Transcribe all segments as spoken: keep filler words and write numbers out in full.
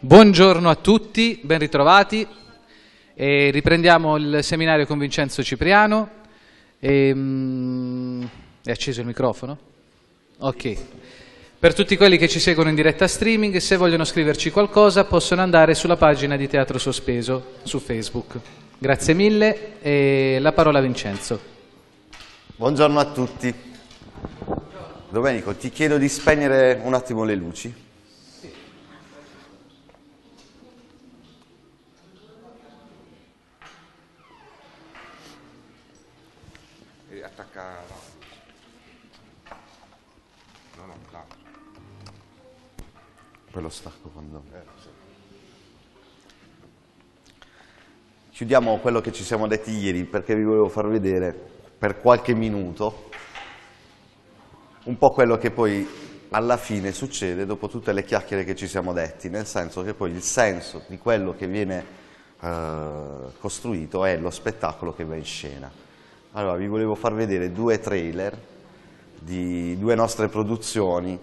Buongiorno a tutti, ben ritrovati. E riprendiamo il seminario con Vincenzo Cipriano. E, um, è acceso il microfono? Ok. Per tutti quelli che ci seguono in diretta streaming, se vogliono scriverci qualcosa possono andare sulla pagina di Teatro Sospeso su Facebook. Grazie mille e la parola a Vincenzo. Buongiorno a tutti. Domenico, ti chiedo di spegnere un attimo le luci. Lo stacco quando... eh, sì. Chiudiamo quello che ci siamo detti ieri, perché vi volevo far vedere per qualche minuto un po' quello che poi alla fine succede dopo tutte le chiacchiere che ci siamo detti, nel senso che poi il senso di quello che viene eh, costruito è lo spettacolo che va in scena. Allora vi volevo far vedere due trailer di due nostre produzioni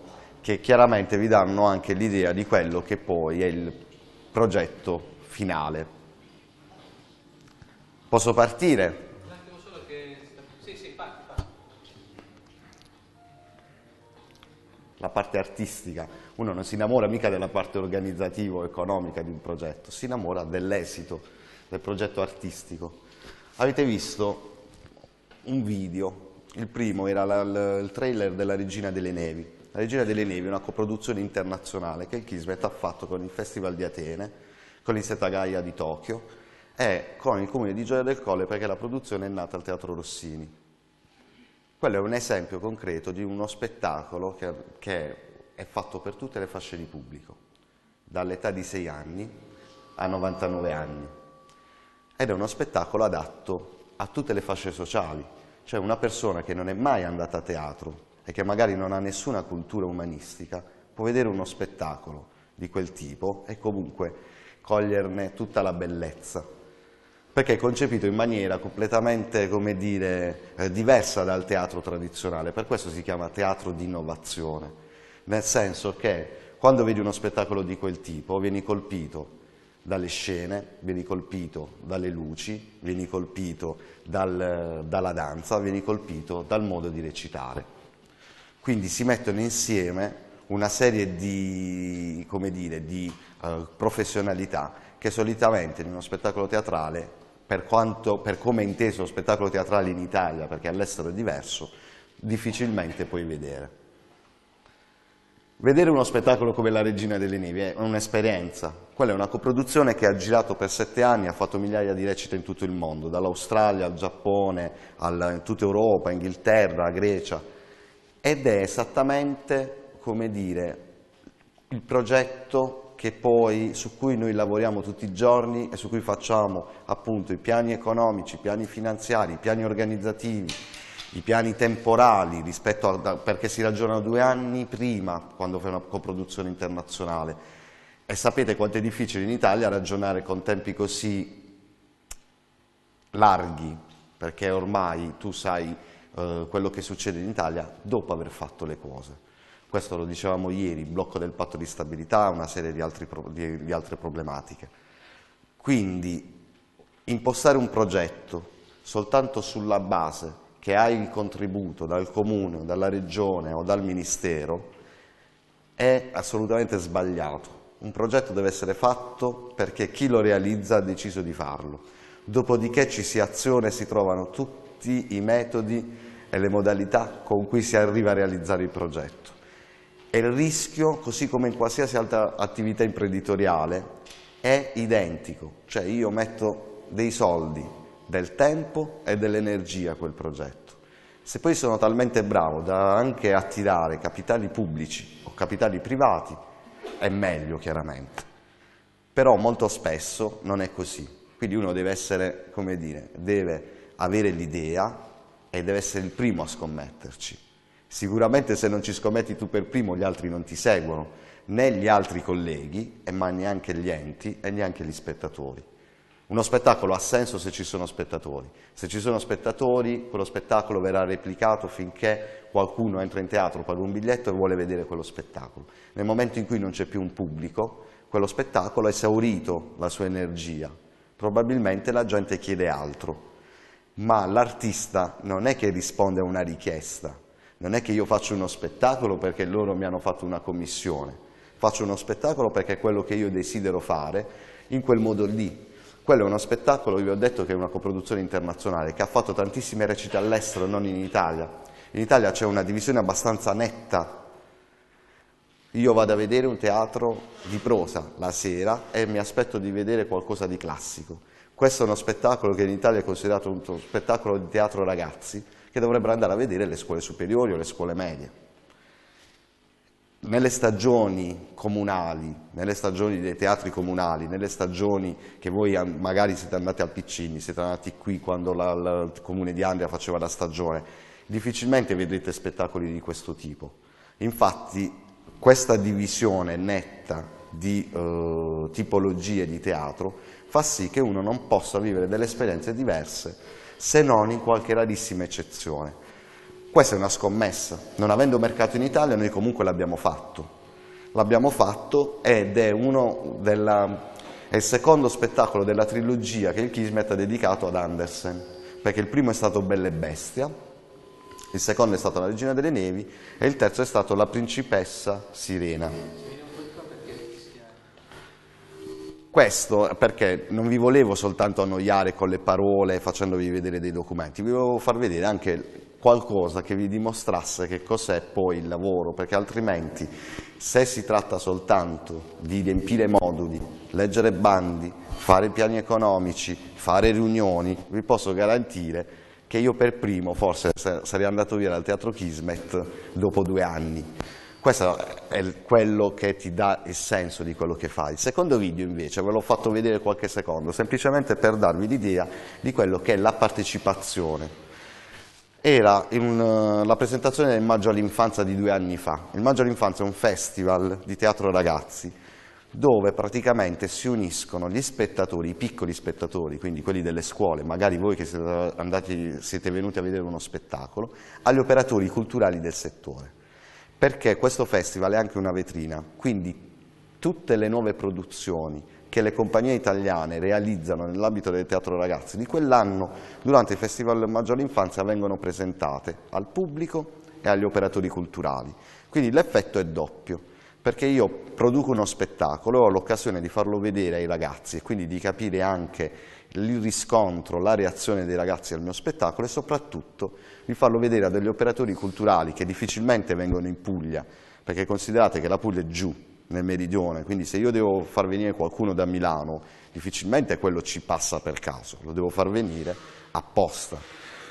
che chiaramente vi danno anche l'idea di quello che poi è il progetto finale. Posso partire? Un attimo solo che... Sì, sì, parti, parti. La parte artistica. Uno non si innamora mica della parte organizzativa o economica di un progetto, si innamora dell'esito, del progetto artistico. Avete visto un video, il primo era la, il trailer della Regina delle Nevi. La Regina delle Nevi è una coproduzione internazionale che il Kismet ha fatto con il Festival di Atene, con il Setagaia di Tokyo e con il comune di Gioia del Colle, perché la produzione è nata al Teatro Rossini. Quello è un esempio concreto di uno spettacolo che, che è fatto per tutte le fasce di pubblico, dall'età di sei anni a novantanove anni. Ed è uno spettacolo adatto a tutte le fasce sociali, cioè una persona che non è mai andata a teatro e che magari non ha nessuna cultura umanistica, può vedere uno spettacolo di quel tipo e comunque coglierne tutta la bellezza, perché è concepito in maniera completamente, come dire, eh, diversa dal teatro tradizionale. Per questo si chiama teatro di innovazione, nel senso che quando vedi uno spettacolo di quel tipo vieni colpito dalle scene, vieni colpito dalle luci, vieni colpito dal, dalla danza, vieni colpito dal modo di recitare. Quindi si mettono insieme una serie di, come dire, di eh, professionalità che solitamente in uno spettacolo teatrale, per, quanto, per come è inteso lo spettacolo teatrale in Italia, perché all'estero è diverso, difficilmente puoi vedere. Vedere uno spettacolo come La Regina delle Nevi è un'esperienza. Quella è una coproduzione che ha girato per sette anni, ha fatto migliaia di recite in tutto il mondo, dall'Australia al Giappone, alla, in tutta Europa, Inghilterra, Grecia. Ed è esattamente, come dire, il progetto che poi, su cui noi lavoriamo tutti i giorni e su cui facciamo appunto i piani economici, i piani finanziari, i piani organizzativi, i piani temporali, rispetto a, perché si ragiona due anni prima quando fai una coproduzione internazionale. E sapete quanto è difficile in Italia ragionare con tempi così larghi, perché ormai tu sai... Uh, quello che succede in Italia dopo aver fatto le cose. Questo lo dicevamo ieri, il blocco del patto di stabilità, una serie di, altri pro di, di altre problematiche. Quindi impostare un progetto soltanto sulla base che hai il contributo dal comune, dalla regione o dal ministero è assolutamente sbagliato. Un progetto deve essere fatto perché chi lo realizza ha deciso di farlo. Dopodiché ci si aziona e si trovano tutti i metodi e le modalità con cui si arriva a realizzare il progetto. E il rischio, così come in qualsiasi altra attività imprenditoriale, è identico, cioè io metto dei soldi, del tempo e dell'energia a quel progetto. Se poi sono talmente bravo da anche attirare capitali pubblici o capitali privati, è meglio chiaramente, però molto spesso non è così. Quindi uno deve essere, come dire, deve avere l'idea e deve essere il primo a scommetterci. Sicuramente se non ci scommetti tu per primo, gli altri non ti seguono, né gli altri colleghi, ma neanche gli enti e neanche gli spettatori. Uno spettacolo ha senso se ci sono spettatori. Se ci sono spettatori, quello spettacolo verrà replicato finché qualcuno entra in teatro, paga un biglietto e vuole vedere quello spettacolo. Nel momento in cui non c'è più un pubblico, quello spettacolo ha esaurito la sua energia, probabilmente la gente chiede altro, ma l'artista non è che risponde a una richiesta, non è che io faccio uno spettacolo perché loro mi hanno fatto una commissione, faccio uno spettacolo perché è quello che io desidero fare in quel modo lì. Quello è uno spettacolo, vi ho detto, che è una coproduzione internazionale, che ha fatto tantissime recite all'estero, non in Italia. In Italia c'è una divisione abbastanza netta. Io vado a vedere un teatro di prosa la sera e mi aspetto di vedere qualcosa di classico. Questo è uno spettacolo che in Italia è considerato uno spettacolo di teatro ragazzi, che dovrebbero andare a vedere le scuole superiori o le scuole medie. Nelle stagioni comunali, nelle stagioni dei teatri comunali, nelle stagioni che voi magari siete andati al Piccini, siete andati qui quando la, la, il comune di Andria faceva la stagione, difficilmente vedrete spettacoli di questo tipo. Infatti questa divisione netta di eh, tipologie di teatro fa sì che uno non possa vivere delle esperienze diverse, se non in qualche rarissima eccezione. Questa è una scommessa, non avendo mercato in Italia noi comunque l'abbiamo fatto, l'abbiamo fatto ed è, uno della, è il secondo spettacolo della trilogia che il Kismet ha dedicato ad Andersen, perché il primo è stato Belle e Bestia, il secondo è stato La Regina delle Nevi e il terzo è stato La Principessa Sirena. Questo perché non vi volevo soltanto annoiare con le parole facendovi vedere dei documenti, vi volevo far vedere anche qualcosa che vi dimostrasse che cos'è poi il lavoro, perché altrimenti se si tratta soltanto di riempire moduli, leggere bandi, fare piani economici, fare riunioni, vi posso garantire che io per primo forse sarei andato via dal teatro Kismet dopo due anni. Questo è quello che ti dà il senso di quello che fai. Il secondo video invece ve l'ho fatto vedere qualche secondo, semplicemente per darvi l'idea di quello che è la partecipazione. Era in, la presentazione del Maggio all'infanzia di due anni fa. Il Maggio all'infanzia è un festival di teatro ragazzi dove praticamente si uniscono gli spettatori, i piccoli spettatori, quindi quelli delle scuole, magari voi che siete, andati, siete venuti a vedere uno spettacolo, agli operatori culturali del settore. Perché questo festival è anche una vetrina, quindi tutte le nuove produzioni che le compagnie italiane realizzano nell'ambito del teatro ragazzi di quell'anno durante il Festival del Maggio all'Infanzia vengono presentate al pubblico e agli operatori culturali. Quindi l'effetto è doppio, perché io produco uno spettacolo e ho l'occasione di farlo vedere ai ragazzi e quindi di capire anche il riscontro, la reazione dei ragazzi al mio spettacolo e soprattutto di farlo vedere a degli operatori culturali che difficilmente vengono in Puglia, perché considerate che la Puglia è giù nel meridione, quindi se io devo far venire qualcuno da Milano, difficilmente quello ci passa per caso, lo devo far venire apposta.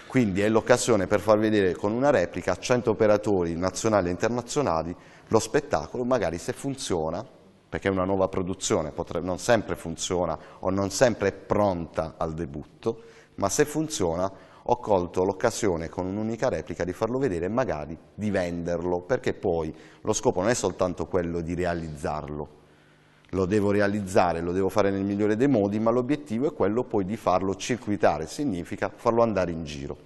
Quindi è l'occasione per far vedere con una replica a cento operatori nazionali e internazionali lo spettacolo, magari se funziona, perché è una nuova produzione, potrebbe, non sempre funziona o non sempre è pronta al debutto, ma se funziona ho colto l'occasione con un'unica replica di farlo vedere e magari di venderlo, perché poi lo scopo non è soltanto quello di realizzarlo, lo devo realizzare, lo devo fare nel migliore dei modi, ma l'obiettivo è quello poi di farlo circuitare, significa farlo andare in giro.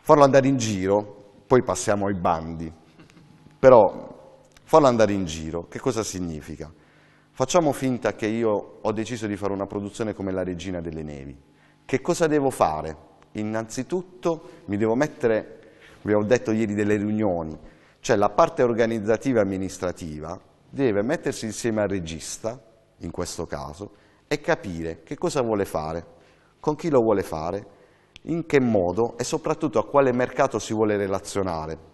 Farlo andare in giro, poi passiamo ai bandi, però farlo andare in giro, che cosa significa? Facciamo finta che io ho deciso di fare una produzione come La Regina delle Nevi. Che cosa devo fare? Innanzitutto mi devo mettere, vi ho detto ieri delle riunioni, cioè la parte organizzativa e amministrativa deve mettersi insieme al regista, in questo caso, e capire che cosa vuole fare, con chi lo vuole fare, in che modo e soprattutto a quale mercato si vuole relazionare.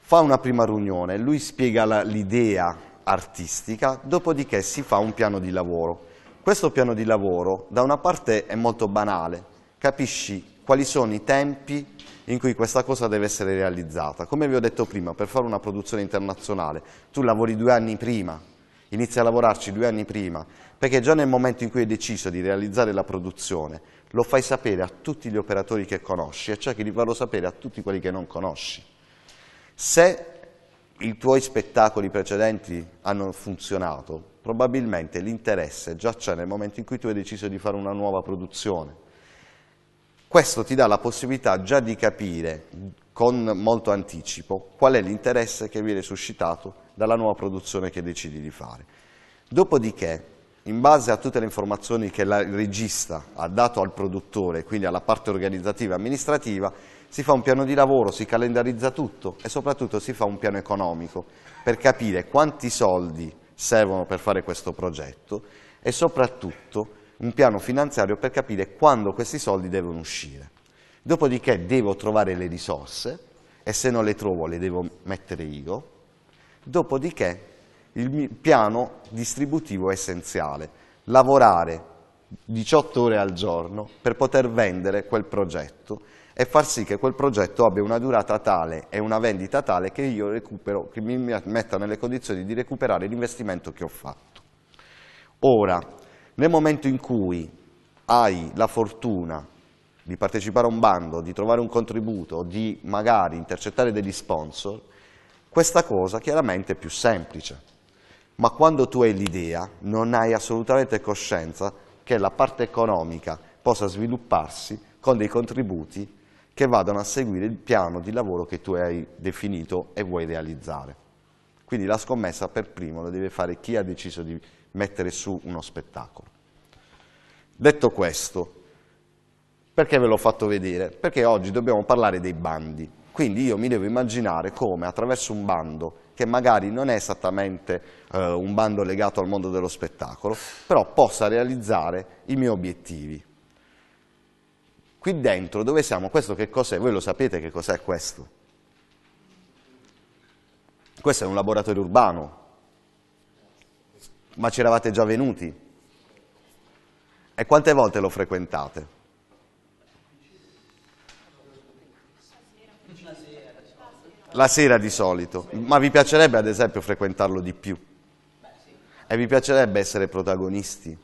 Fa una prima riunione, lui spiega l'idea artistica, dopodiché si fa un piano di lavoro. Questo piano di lavoro da una parte è molto banale, capisci quali sono i tempi in cui questa cosa deve essere realizzata. Come vi ho detto prima, per fare una produzione internazionale tu lavori due anni prima, inizi a lavorarci due anni prima, perché già nel momento in cui hai deciso di realizzare la produzione lo fai sapere a tutti gli operatori che conosci e cerchi di farlo sapere a tutti quelli che non conosci. Se i tuoi spettacoli precedenti hanno funzionato, probabilmente l'interesse già c'è nel momento in cui tu hai deciso di fare una nuova produzione. Questo ti dà la possibilità già di capire con molto anticipo qual è l'interesse che viene suscitato dalla nuova produzione che decidi di fare. Dopodiché, in base a tutte le informazioni che il regista ha dato al produttore, quindi alla parte organizzativa e amministrativa, si fa un piano di lavoro, si calendarizza tutto e soprattutto si fa un piano economico per capire quanti soldi servono per fare questo progetto e soprattutto un piano finanziario per capire quando questi soldi devono uscire. Dopodiché devo trovare le risorse e se non le trovo le devo mettere io. Dopodiché il piano distributivo è essenziale, lavorare diciotto ore al giorno per poter vendere quel progetto e far sì che quel progetto abbia una durata tale e una vendita tale che io recupero, che mi metta nelle condizioni di recuperare l'investimento che ho fatto. Ora, nel momento in cui hai la fortuna di partecipare a un bando, di trovare un contributo, di magari intercettare degli sponsor, questa cosa chiaramente è più semplice. Ma quando tu hai l'idea, non hai assolutamente coscienza che la parte economica possa svilupparsi con dei contributi che vadano a seguire il piano di lavoro che tu hai definito e vuoi realizzare. Quindi la scommessa per primo la deve fare chi ha deciso di mettere su uno spettacolo. Detto questo, perché ve l'ho fatto vedere? Perché oggi dobbiamo parlare dei bandi. Quindi io mi devo immaginare come attraverso un bando, che magari non è esattamente eh, un bando legato al mondo dello spettacolo, però possa realizzare i miei obiettivi. Qui dentro, dove siamo? Questo che cos'è? Voi lo sapete che cos'è questo? Questo è un laboratorio urbano. Ma ci eravate già venuti? E quante volte lo frequentate? La sera di solito, ma vi piacerebbe ad esempio frequentarlo di più? E vi piacerebbe essere protagonisti?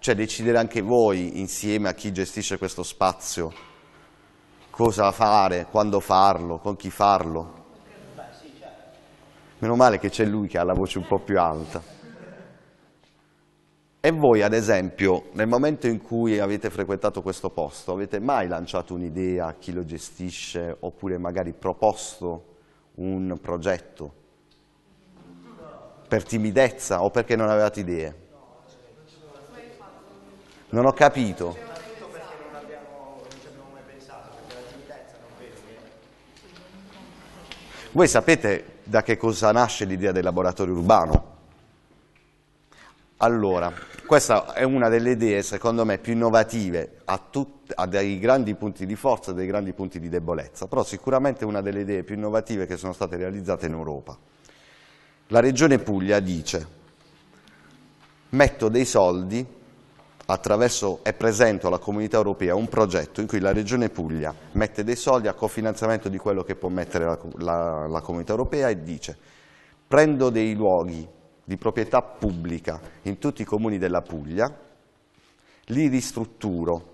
Cioè decidere anche voi, insieme a chi gestisce questo spazio, cosa fare, quando farlo, con chi farlo? Meno male che c'è lui che ha la voce un po' più alta. E voi ad esempio, nel momento in cui avete frequentato questo posto, avete mai lanciato un'idea a chi lo gestisce oppure magari proposto un progetto? Per timidezza o perché non avevate idee? Non ho capito. Voi sapete da che cosa nasce l'idea del laboratorio urbano? Allora, questa è una delle idee, secondo me, più innovative, ha, ha dei grandi punti di forza e dei grandi punti di debolezza, però sicuramente è una delle idee più innovative che sono state realizzate in Europa. La Regione Puglia dice, metto dei soldi attraverso, e presento alla comunità europea un progetto in cui la Regione Puglia mette dei soldi a cofinanziamento di quello che può mettere la, la, la comunità europea e dice, prendo dei luoghi di proprietà pubblica in tutti i comuni della Puglia, li ristrutturo,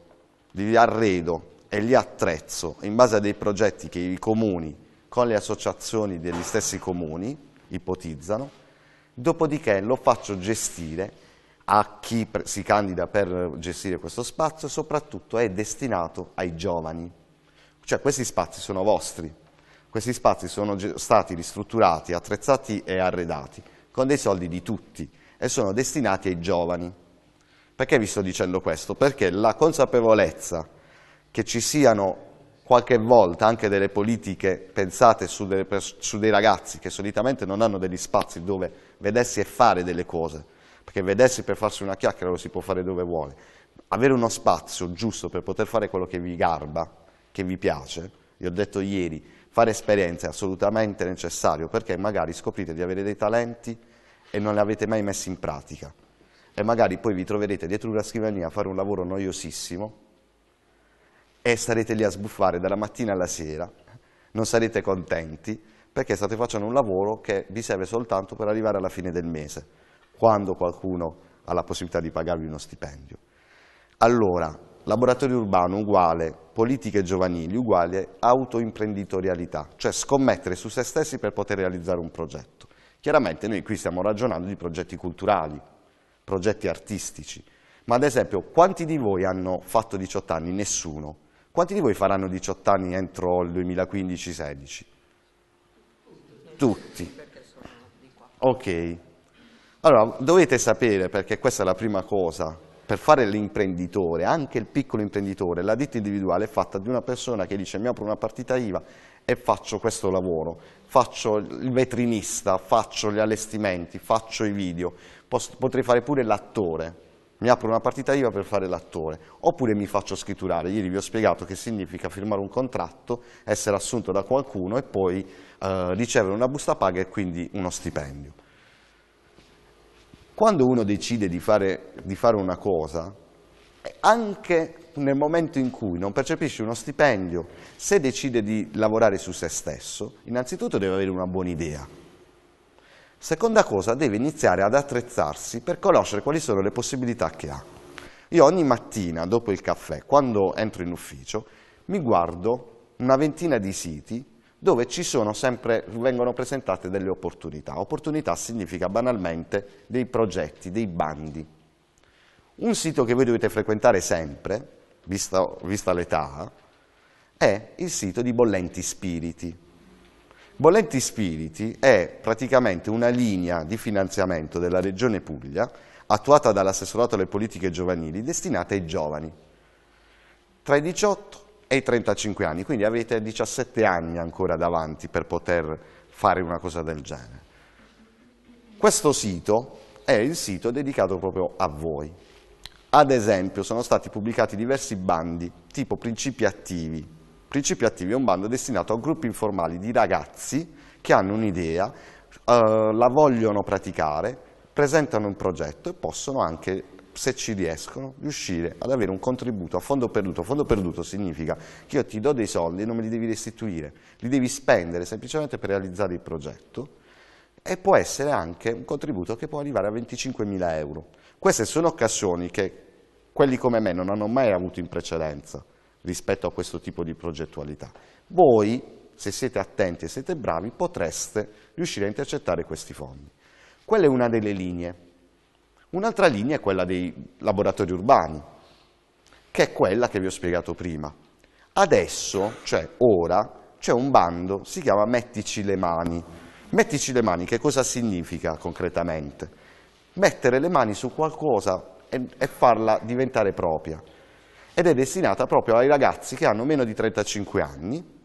li arredo e li attrezzo in base a dei progetti che i comuni con le associazioni degli stessi comuni ipotizzano, dopodiché lo faccio gestire a chi si candida per gestire questo spazio e soprattutto è destinato ai giovani. Cioè questi spazi sono vostri, questi spazi sono stati ristrutturati, attrezzati e arredati con dei soldi di tutti e sono destinati ai giovani. Perché vi sto dicendo questo? Perché la consapevolezza che ci siano qualche volta anche delle politiche pensate su, delle, su dei ragazzi che solitamente non hanno degli spazi dove vedersi e fare delle cose, perché vedersi per farsi una chiacchiera lo si può fare dove vuole, avere uno spazio giusto per poter fare quello che vi garba, che vi piace, vi ho detto ieri, fare esperienze è assolutamente necessario perché magari scoprite di avere dei talenti e non li avete mai messi in pratica e magari poi vi troverete dietro una scrivania a fare un lavoro noiosissimo e starete lì a sbuffare dalla mattina alla sera, non sarete contenti perché state facendo un lavoro che vi serve soltanto per arrivare alla fine del mese, quando qualcuno ha la possibilità di pagarvi uno stipendio. Allora, laboratorio urbano uguale, politiche giovanili uguale, autoimprenditorialità, cioè scommettere su se stessi per poter realizzare un progetto. Chiaramente noi qui stiamo ragionando di progetti culturali, progetti artistici, ma ad esempio quanti di voi hanno fatto diciotto anni? Nessuno. Quanti di voi faranno diciotto anni entro il duemilaquindici sedici? Tutti. Ok. Allora, dovete sapere, perché questa è la prima cosa, per fare l'imprenditore, anche il piccolo imprenditore, la ditta individuale è fatta di una persona che dice mi apro una partita I V A e faccio questo lavoro, faccio il vetrinista, faccio gli allestimenti, faccio i video, Posso, potrei fare pure l'attore, mi apro una partita I V A per fare l'attore, oppure mi faccio scritturare. Ieri vi ho spiegato che significa firmare un contratto, essere assunto da qualcuno e poi eh, ricevere una busta paga e quindi uno stipendio. Quando uno decide di fare, di fare una cosa, anche nel momento in cui non percepisce uno stipendio, se decide di lavorare su se stesso, innanzitutto deve avere una buona idea. Seconda cosa, deve iniziare ad attrezzarsi per conoscere quali sono le possibilità che ha. Io ogni mattina, dopo il caffè, quando entro in ufficio, mi guardo una ventina di siti dove ci sono sempre, vengono presentate delle opportunità. Opportunità significa banalmente dei progetti, dei bandi. Un sito che voi dovete frequentare sempre, vista, vista l'età, è il sito di Bollenti Spiriti. Bollenti Spiriti è praticamente una linea di finanziamento della Regione Puglia attuata dall'assessorato alle politiche giovanili destinata ai giovani tra i diciotto e i trentacinque anni, quindi avete diciassette anni ancora davanti per poter fare una cosa del genere. Questo sito è il sito dedicato proprio a voi. Ad esempio sono stati pubblicati diversi bandi tipo Principi Attivi. Principi Attivi è un bando destinato a gruppi informali di ragazzi che hanno un'idea, eh, la vogliono praticare, presentano un progetto e possono anche, se ci riescono, riuscire ad avere un contributo a fondo perduto. A fondo perduto significa che io ti do dei soldi e non me li devi restituire, li devi spendere semplicemente per realizzare il progetto e può essere anche un contributo che può arrivare a venticinquemila euro. Queste sono occasioni che quelli come me non hanno mai avuto in precedenza rispetto a questo tipo di progettualità. Voi, se siete attenti e siete bravi, potreste riuscire a intercettare questi fondi. Quella è una delle linee. Un'altra linea è quella dei laboratori urbani, che è quella che vi ho spiegato prima. Adesso, cioè ora, c'è un bando, si chiama Mettici le mani. Mettici le mani, che cosa significa concretamente? Mettere le mani su qualcosa e, e farla diventare propria. Ed è destinata proprio ai ragazzi che hanno meno di trentacinque anni,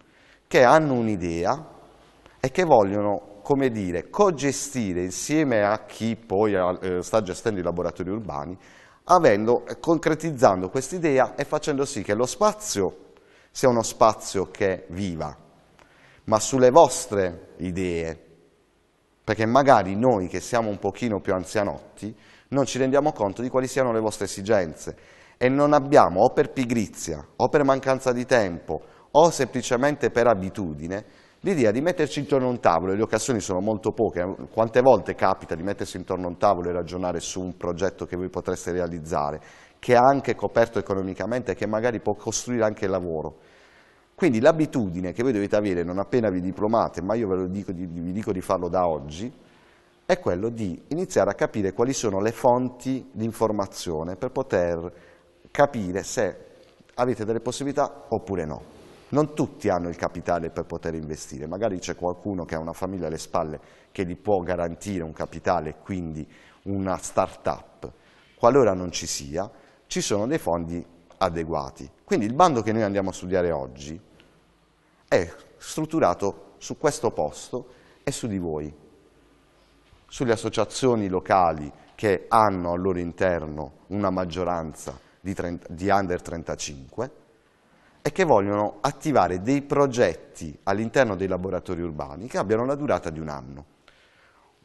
che hanno un'idea e che vogliono, come dire, cogestire insieme a chi poi eh, sta gestendo i laboratori urbani, avendo, concretizzando quest'idea e facendo sì che lo spazio sia uno spazio che viva, ma sulle vostre idee, perché magari noi che siamo un pochino più anzianotti non ci rendiamo conto di quali siano le vostre esigenze. E non abbiamo, o per pigrizia, o per mancanza di tempo, o semplicemente per abitudine, l'idea di metterci intorno a un tavolo, e le occasioni sono molto poche, quante volte capita di mettersi intorno a un tavolo e ragionare su un progetto che voi potreste realizzare, che è anche coperto economicamente e che magari può costruire anche il lavoro. Quindi l'abitudine che voi dovete avere non appena vi diplomate, ma io ve lo dico, vi dico di farlo da oggi, è quello di iniziare a capire quali sono le fonti di informazione per poter capire se avete delle possibilità oppure no. Non tutti hanno il capitale per poter investire, magari c'è qualcuno che ha una famiglia alle spalle che gli può garantire un capitale, quindi una start-up. Qualora non ci sia, ci sono dei fondi adeguati. Quindi il bando che noi andiamo a studiare oggi è strutturato su questo posto e su di voi, sulle associazioni locali che hanno al loro interno una maggioranza di under trentacinque e che vogliono attivare dei progetti all'interno dei laboratori urbani che abbiano una durata di un anno.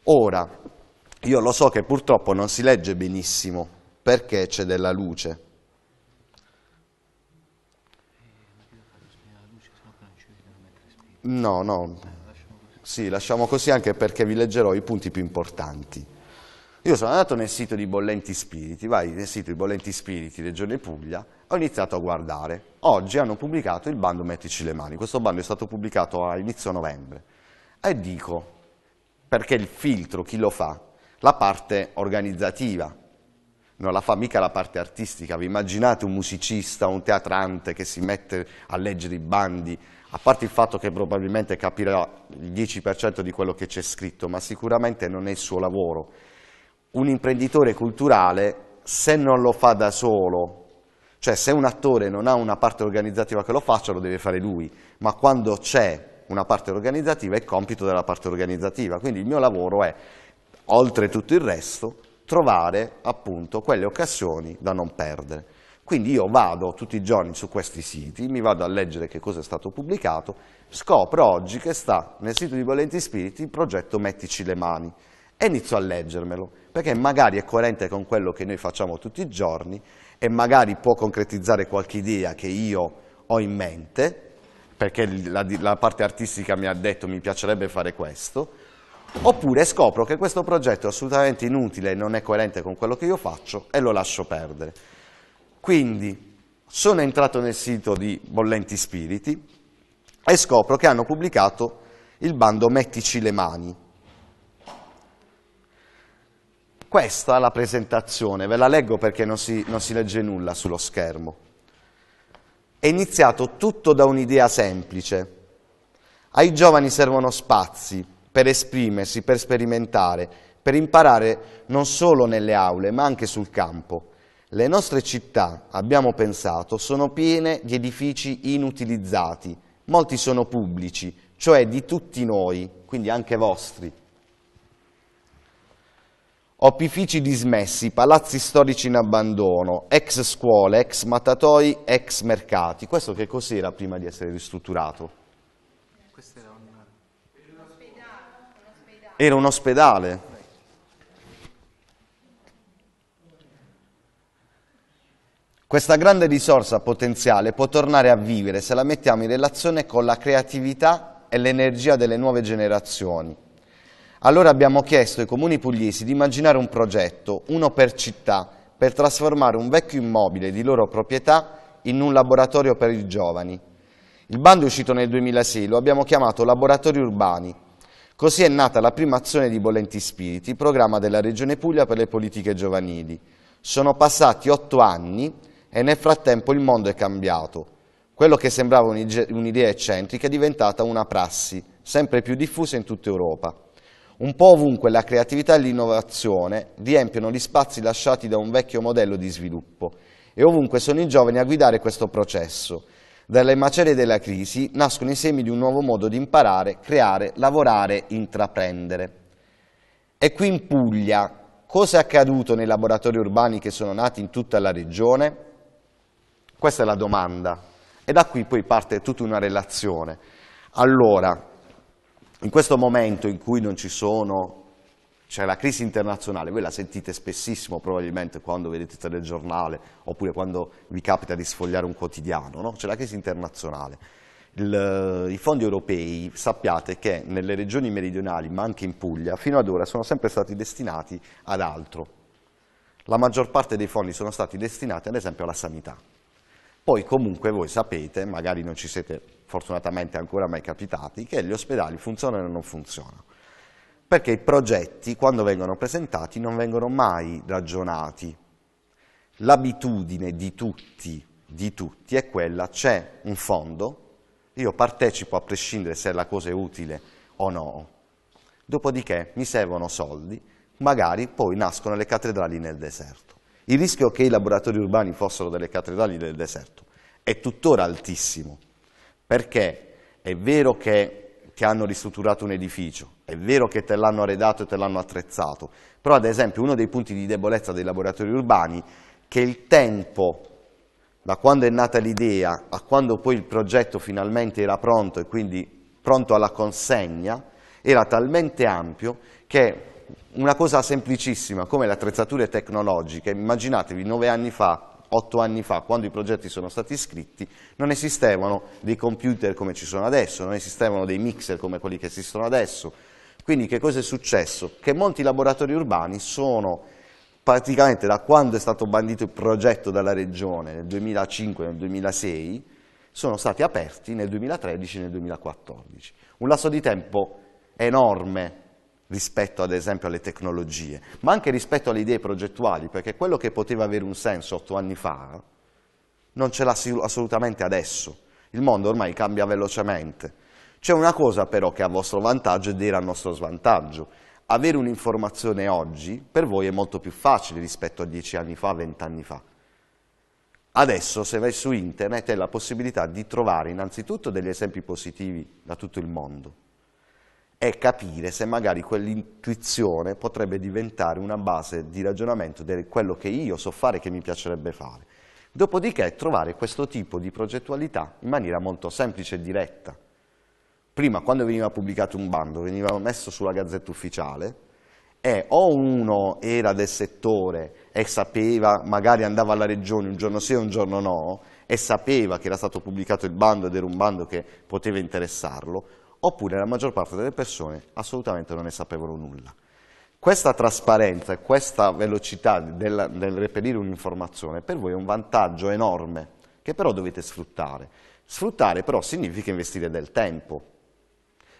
Ora, io lo so che purtroppo non si legge benissimo perché c'è della luce. No, no, sì, lasciamo così anche perché vi leggerò i punti più importanti. Io sono andato nel sito di Bollenti Spiriti, vai nel sito di Bollenti Spiriti, Regione Puglia, ho iniziato a guardare. Oggi hanno pubblicato il bando Mettici le mani, questo bando è stato pubblicato a inizio novembre. E dico, perché il filtro, chi lo fa? La parte organizzativa. non la fa mica la parte artistica. Vi immaginate un musicista, un teatrante che si mette a leggere i bandi, a parte il fatto che probabilmente capirà il dieci per cento di quello che c'è scritto, ma sicuramente non è il suo lavoro. Un imprenditore culturale, se non lo fa da solo, cioè se un attore non ha una parte organizzativa che lo faccia, lo deve fare lui, ma quando c'è una parte organizzativa è compito della parte organizzativa. Quindi il mio lavoro è, oltre tutto il resto, trovare appunto quelle occasioni da non perdere. Quindi io vado tutti i giorni su questi siti, mi vado a leggere che cosa è stato pubblicato, scopro oggi che sta nel sito di Bollenti Spiriti il progetto Mettici le mani e inizio a leggermelo, perché magari è coerente con quello che noi facciamo tutti i giorni e magari può concretizzare qualche idea che io ho in mente, perché la, la parte artistica mi ha detto mi piacerebbe fare questo, oppure scopro che questo progetto è assolutamente inutile e non è coerente con quello che io faccio e lo lascio perdere. Quindi sono entrato nel sito di Bollenti Spiriti e scopro che hanno pubblicato il bando Mettici le mani. Questa è la presentazione, ve la leggo perché non si, non si legge nulla sullo schermo. È iniziato tutto da un'idea semplice. Ai giovani servono spazi per esprimersi, per sperimentare, per imparare non solo nelle aule ma anche sul campo. Le nostre città, abbiamo pensato, sono piene di edifici inutilizzati, molti sono pubblici, cioè di tutti noi, quindi anche vostri. Opifici dismessi, palazzi storici in abbandono, ex scuole, ex matatoi, ex mercati. Questo che cos'era prima di essere ristrutturato? Questo era un... Era un ospedale. Era un ospedale. Questa grande risorsa potenziale può tornare a vivere se la mettiamo in relazione con la creatività e l'energia delle nuove generazioni. Allora abbiamo chiesto ai comuni pugliesi di immaginare un progetto, uno per città, per trasformare un vecchio immobile di loro proprietà in un laboratorio per i giovani. Il bando è uscito nel duemilasei, lo abbiamo chiamato Laboratori Urbani. Così è nata la prima azione di Bollenti Spiriti, programma della Regione Puglia per le politiche giovanili. Sono passati otto anni e nel frattempo il mondo è cambiato. Quello che sembrava un'idea eccentrica è diventata una prassi, sempre più diffusa in tutta Europa. Un po' ovunque la creatività e l'innovazione riempiono gli spazi lasciati da un vecchio modello di sviluppo e ovunque sono i giovani a guidare questo processo. Dalle macerie della crisi nascono i semi di un nuovo modo di imparare, creare, lavorare, intraprendere. E qui in Puglia cosa è accaduto nei laboratori urbani che sono nati in tutta la regione? Questa è la domanda e da qui poi parte tutta una relazione. Allora, in questo momento in cui non ci sono, c'è la crisi internazionale, voi la sentite spessissimo probabilmente quando vedete il telegiornale oppure quando vi capita di sfogliare un quotidiano, no? C'è la crisi internazionale. Il, I fondi europei, sappiate che nelle regioni meridionali, ma anche in Puglia, fino ad ora sono sempre stati destinati ad altro. La maggior parte dei fondi sono stati destinati ad esempio alla sanità. Poi comunque voi sapete, magari non ci siete fortunatamente ancora mai capitati, che gli ospedali funzionano o non funzionano. Perché i progetti, quando vengono presentati, non vengono mai ragionati. L'abitudine di tutti, di tutti è quella, c'è un fondo, io partecipo a prescindere se la cosa è utile o no, dopodiché mi servono soldi, magari poi nascono le cattedrali nel deserto. Il rischio che i laboratori urbani fossero delle cattedrali del deserto è tuttora altissimo, perché è vero che ti hanno ristrutturato un edificio, è vero che te l'hanno arredato e te l'hanno attrezzato, però ad esempio uno dei punti di debolezza dei laboratori urbani è che il tempo, da quando è nata l'idea a quando poi il progetto finalmente era pronto e quindi pronto alla consegna, era talmente ampio che... Una cosa semplicissima come le attrezzature tecnologiche, immaginatevi nove anni fa, otto anni fa, quando i progetti sono stati scritti, non esistevano dei computer come ci sono adesso, non esistevano dei mixer come quelli che esistono adesso. Quindi che cosa è successo? Che molti laboratori urbani sono praticamente da quando è stato bandito il progetto dalla Regione, nel duemilacinque, nel duemilasei, sono stati aperti nel duemilatredici e nel duemilaquattordici. Un lasso di tempo enorme. rispetto ad esempio alle tecnologie, ma anche rispetto alle idee progettuali, perché quello che poteva avere un senso otto anni fa non ce l'ha assolutamente adesso. Il mondo ormai cambia velocemente. C'è una cosa però che è a vostro vantaggio ed era a nostro svantaggio. Avere un'informazione oggi per voi è molto più facile rispetto a dieci anni fa, vent'anni fa. Adesso se vai su internet hai la possibilità di trovare innanzitutto degli esempi positivi da tutto il mondo e capire se magari quell'intuizione potrebbe diventare una base di ragionamento di quello che io so fare e che mi piacerebbe fare. Dopodiché trovare questo tipo di progettualità in maniera molto semplice e diretta. Prima, quando veniva pubblicato un bando, veniva messo sulla Gazzetta Ufficiale e o uno era del settore e sapeva, magari andava alla regione un giorno sì e un giorno no, e sapeva che era stato pubblicato il bando ed era un bando che poteva interessarlo, oppure la maggior parte delle persone assolutamente non ne sapevano nulla. Questa trasparenza e questa velocità del, del reperire un'informazione per voi è un vantaggio enorme che però dovete sfruttare. Sfruttare però significa investire del tempo.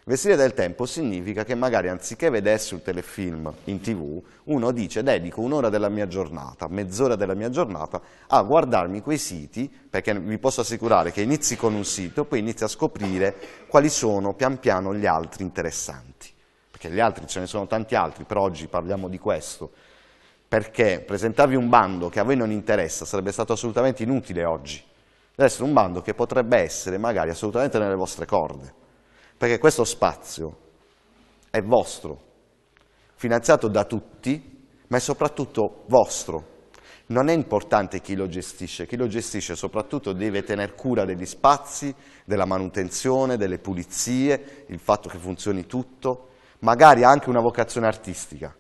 Investire del tempo significa che magari anziché vedersi un telefilm in tv, uno dice dedico un'ora della mia giornata, mezz'ora della mia giornata a guardarmi quei siti, perché vi posso assicurare che inizi con un sito, poi inizi a scoprire quali sono pian piano gli altri interessanti, perché gli altri ce ne sono tanti altri, però oggi parliamo di questo, perché presentarvi un bando che a voi non interessa sarebbe stato assolutamente inutile oggi, deve essere un bando che potrebbe essere magari assolutamente nelle vostre corde. Perché questo spazio è vostro, finanziato da tutti, ma è soprattutto vostro. Non è importante chi lo gestisce, chi lo gestisce soprattutto deve tener cura degli spazi, della manutenzione, delle pulizie, il fatto che funzioni tutto, magari anche una vocazione artistica,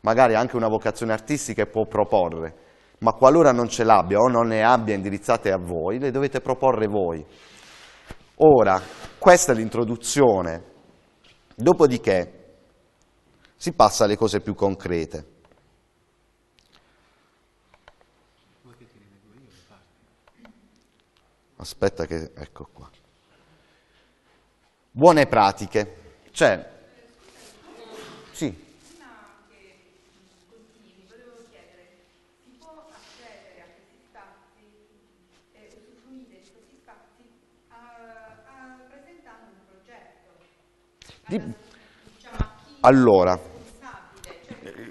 magari anche una vocazione artistica che può proporre, ma qualora non ce l'abbia o non ne abbia indirizzate a voi, le dovete proporre voi. Ora, questa è l'introduzione, dopodiché si passa alle cose più concrete. Aspetta che, ecco qua. Buone pratiche, cioè, sì. Di... Allora,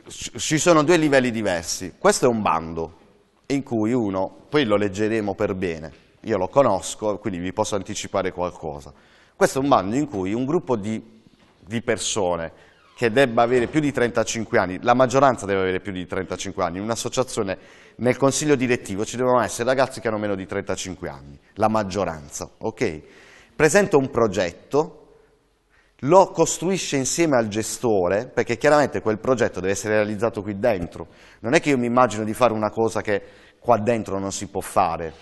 ci sono due livelli diversi. Questo è un bando in cui uno, poi lo leggeremo per bene, io lo conosco, quindi vi posso anticipare qualcosa. Questo è un bando in cui un gruppo di, di persone che debba avere più di trentacinque anni, la maggioranza deve avere più di trentacinque anni, in un'associazione nel consiglio direttivo ci devono essere ragazzi che hanno meno di trentacinque anni, la maggioranza, ok? Presenta un progetto, lo costruisce insieme al gestore, perché chiaramente quel progetto deve essere realizzato qui dentro. Non è che io mi immagino di fare una cosa che qua dentro non si può fare.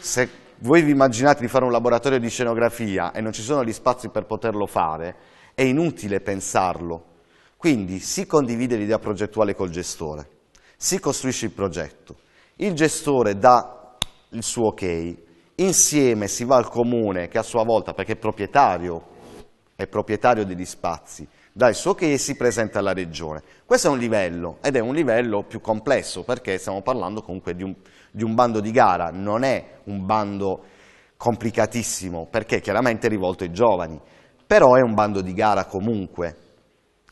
Se voi vi immaginate di fare un laboratorio di scenografia e non ci sono gli spazi per poterlo fare, è inutile pensarlo. Quindi si condivide l'idea progettuale col gestore, si costruisce il progetto, il gestore dà il suo ok, insieme si va al comune che a sua volta, perché è proprietario, è proprietario degli spazi, dà il suo ok e si presenta alla regione. Questo è un livello, ed è un livello più complesso, perché stiamo parlando comunque di un, di un bando di gara, non è un bando complicatissimo, perché chiaramente è rivolto ai giovani, però è un bando di gara comunque,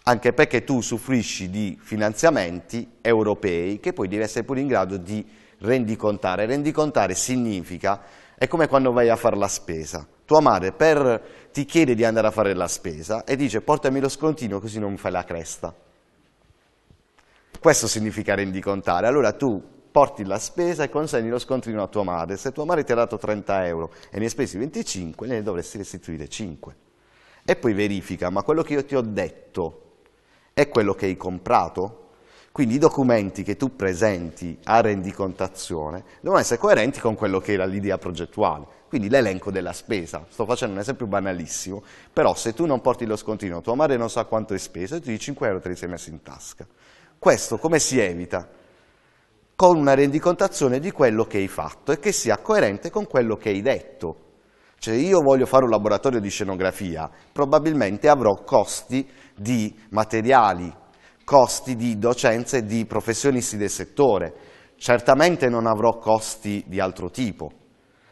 anche perché tu usufruisci di finanziamenti europei che poi devi essere pure in grado di rendicontare. Rendicontare significa, è come quando vai a fare la spesa. Tua madre per, ti chiede di andare a fare la spesa e dice portami lo scontino così non mi fai la cresta. Questo significa rendicontare. Allora tu porti la spesa e consegni lo scontino a tua madre. Se tua madre ti ha dato trenta euro e ne hai spesi venticinque, ne dovresti restituire cinque. E poi verifica, ma quello che io ti ho detto è quello che hai comprato? Quindi i documenti che tu presenti a rendicontazione devono essere coerenti con quello che era l'idea progettuale, quindi l'elenco della spesa. Sto facendo un esempio banalissimo, però se tu non porti lo scontino, tua madre non sa quanto hai speso e tu di cinque euro te li sei messi in tasca. Questo come si evita? Con una rendicontazione di quello che hai fatto e che sia coerente con quello che hai detto. Se io voglio fare un laboratorio di scenografia, probabilmente avrò costi di materiali, costi di docenze e di professionisti del settore. Certamente non avrò costi di altro tipo,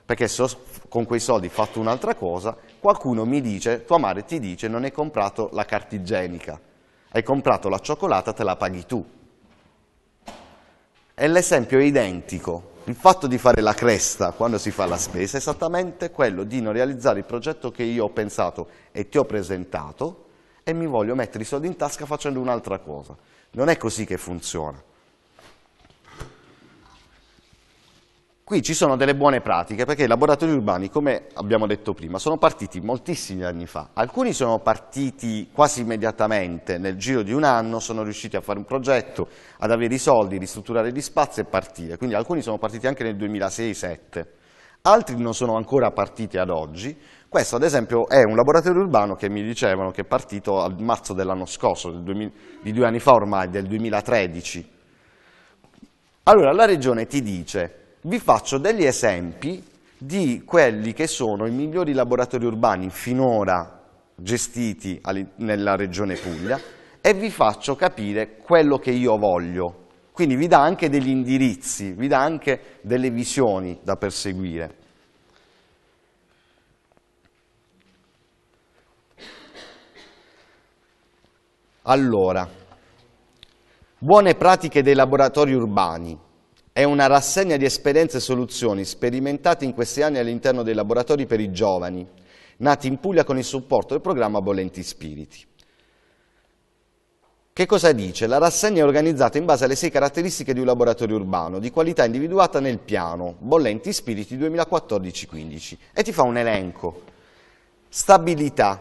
perché se ho con quei soldi fatto un'altra cosa, qualcuno mi dice, tua madre ti dice, non hai comprato la carta igienica, hai comprato la cioccolata, te la paghi tu. E l'esempio è identico. Il fatto di fare la cresta quando si fa la spesa è esattamente quello di non realizzare il progetto che io ho pensato e ti ho presentato e mi voglio mettere i soldi in tasca facendo un'altra cosa. Non è così che funziona. Qui ci sono delle buone pratiche perché i laboratori urbani, come abbiamo detto prima, sono partiti moltissimi anni fa. Alcuni sono partiti quasi immediatamente, nel giro di un anno sono riusciti a fare un progetto, ad avere i soldi, ristrutturare gli spazi e partire. Quindi alcuni sono partiti anche nel duemilasei duemilasette. Altri non sono ancora partiti ad oggi. Questo ad esempio è un laboratorio urbano che mi dicevano che è partito a marzo dell'anno scorso, di due anni fa ormai, del duemilatredici. Allora la Regione ti dice... Vi faccio degli esempi di quelli che sono i migliori laboratori urbani finora gestiti nella Regione Puglia e vi faccio capire quello che io voglio. Quindi vi dà anche degli indirizzi, vi dà anche delle visioni da perseguire. Allora, buone pratiche dei laboratori urbani. È una rassegna di esperienze e soluzioni sperimentate in questi anni all'interno dei laboratori per i giovani, nati in Puglia con il supporto del programma Bollenti Spiriti. Che cosa dice? La rassegna è organizzata in base alle sei caratteristiche di un laboratorio urbano, di qualità individuata nel piano Bollenti Spiriti duemilaquattordici quindici, e ti fa un elenco. Stabilità,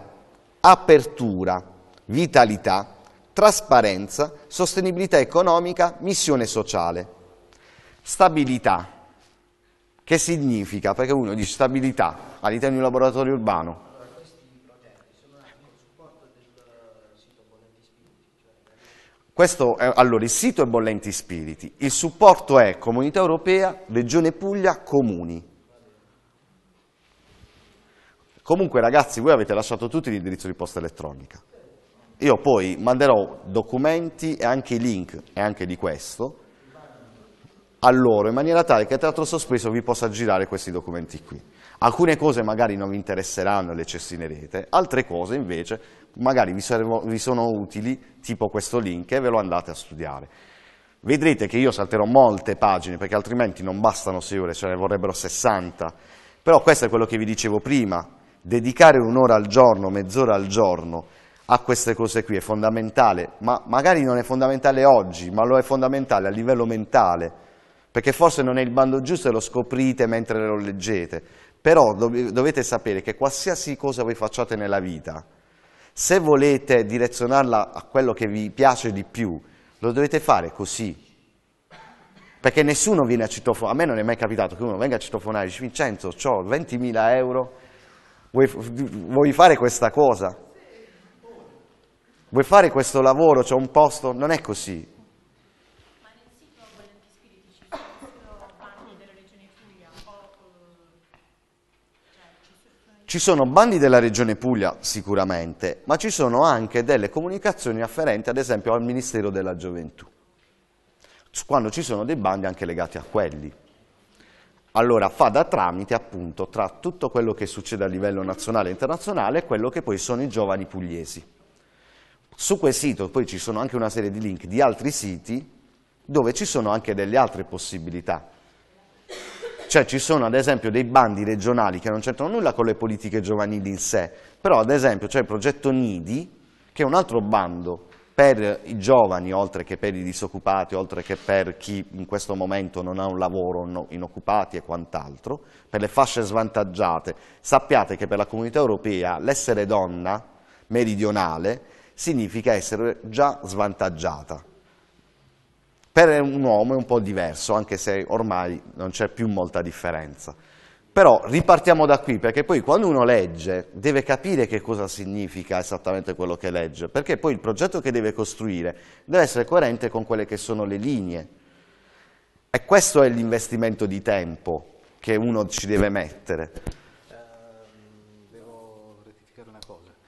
apertura, vitalità, trasparenza, sostenibilità economica, missione sociale. Stabilità, che significa? Perché uno dice stabilità all'interno di un laboratorio urbano. Allora, questi progetti sono anche il supporto del sito Bollenti Spiriti? Cioè... Questo è, allora, il sito è Bollenti Spiriti, il supporto è Comunità Europea, Regione Puglia, Comuni. Comunque ragazzi, voi avete lasciato tutti l'indirizzo di posta elettronica. Io poi manderò documenti e anche i link, e anche di questo, a loro, in maniera tale che a Teatro Sospeso vi possa girare questi documenti qui. Alcune cose magari non vi interesseranno e le cestinerete, altre cose invece magari vi, servo, vi sono utili, tipo questo link, e ve lo andate a studiare. Vedrete che io salterò molte pagine, perché altrimenti non bastano sei ore, ce ne vorrebbero sessanta. Però questo è quello che vi dicevo prima, dedicare un'ora al giorno, mezz'ora al giorno, a queste cose qui è fondamentale, ma magari non è fondamentale oggi, ma lo è fondamentale a livello mentale, perché forse non è il bando giusto e lo scoprite mentre lo leggete, però dovete sapere che qualsiasi cosa voi facciate nella vita, se volete direzionarla a quello che vi piace di più, lo dovete fare così. Perché nessuno viene a citofonare, a me non è mai capitato che uno venga a citofonare e dice Vincenzo, ho ventimila euro, vuoi, vuoi fare questa cosa? Vuoi fare questo lavoro, c'ho un posto? Non è così. Ci sono bandi della Regione Puglia sicuramente, ma ci sono anche delle comunicazioni afferenti ad esempio al Ministero della Gioventù, quando ci sono dei bandi anche legati a quelli. Allora fa da tramite appunto tra tutto quello che succede a livello nazionale e internazionale e quello che poi sono i giovani pugliesi. Su quel sito poi ci sono anche una serie di link di altri siti dove ci sono anche delle altre possibilità. Cioè ci sono ad esempio dei bandi regionali che non c'entrano nulla con le politiche giovanili in sé, però ad esempio c'è il progetto Nidi, che è un altro bando per i giovani, oltre che per i disoccupati, oltre che per chi in questo momento non ha un lavoro, inoccupati e quant'altro, per le fasce svantaggiate. Sappiate che per la Comunità Europea l'essere donna meridionale significa essere già svantaggiata. Per un uomo è un po' diverso, anche se ormai non c'è più molta differenza. Però ripartiamo da qui, perché poi quando uno legge deve capire che cosa significa esattamente quello che legge, perché poi il progetto che deve costruire deve essere coerente con quelle che sono le linee. E questo è l'investimento di tempo che uno ci deve mettere.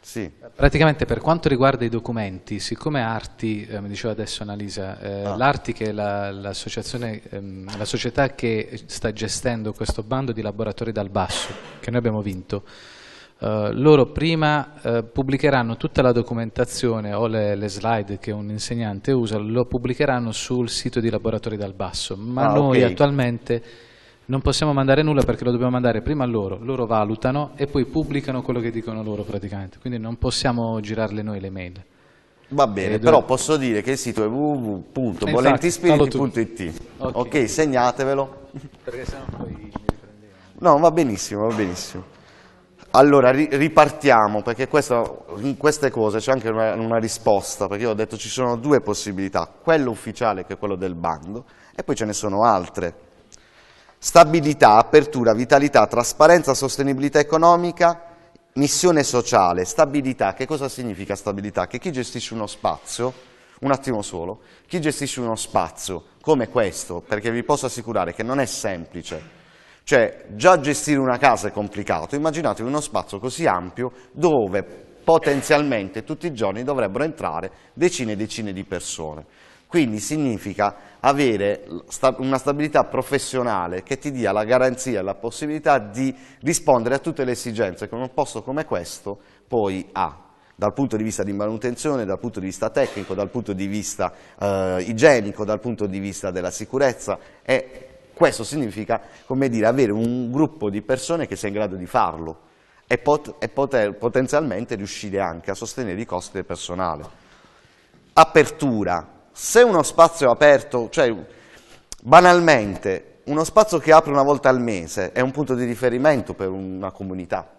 Sì. Praticamente per quanto riguarda i documenti, siccome Arti, eh, mi diceva adesso Annalisa, eh, ah. l'Arti che è la, l'associazione, ehm, la società che sta gestendo questo bando di Laboratori Dal Basso, che noi abbiamo vinto, eh, loro prima eh, pubblicheranno tutta la documentazione o le, le slide che un insegnante usa, lo pubblicheranno sul sito di Laboratori Dal Basso, ma ah, noi okay. attualmente... non possiamo mandare nulla perché lo dobbiamo mandare prima a loro, loro valutano e poi pubblicano quello che dicono loro praticamente, quindi non possiamo girarle noi le mail. Va bene, dove... però posso dire che il sito è w w w punto bollenti spiriti punto i t, okay. ok, segnatevelo. Perché sennò poi li prendiamo. No, va benissimo, va benissimo. Allora, ri ripartiamo, perché questa, in queste cose c'è anche una, una risposta, perché io ho detto ci sono due possibilità, quello ufficiale che è quello del bando e poi ce ne sono altre. Stabilità, apertura, vitalità, trasparenza, sostenibilità economica, missione sociale. Stabilità, che cosa significa stabilità? Che chi gestisce uno spazio, un attimo solo, chi gestisce uno spazio come questo, perché vi posso assicurare che non è semplice. Cioè, già gestire una casa è complicato, immaginatevi uno spazio così ampio dove potenzialmente tutti i giorni dovrebbero entrare decine e decine di persone. Quindi significa avere una stabilità professionale che ti dia la garanzia e la possibilità di rispondere a tutte le esigenze che un posto come questo poi ha, dal punto di vista di manutenzione, dal punto di vista tecnico, dal punto di vista eh, igienico, dal punto di vista della sicurezza. E questo significa, come dire, avere un gruppo di persone che sia in grado di farlo e, pot e poter potenzialmente riuscire anche a sostenere i costi del personale. Apertura. Se uno spazio è aperto, cioè banalmente, uno spazio che apre una volta al mese è un punto di riferimento per una comunità.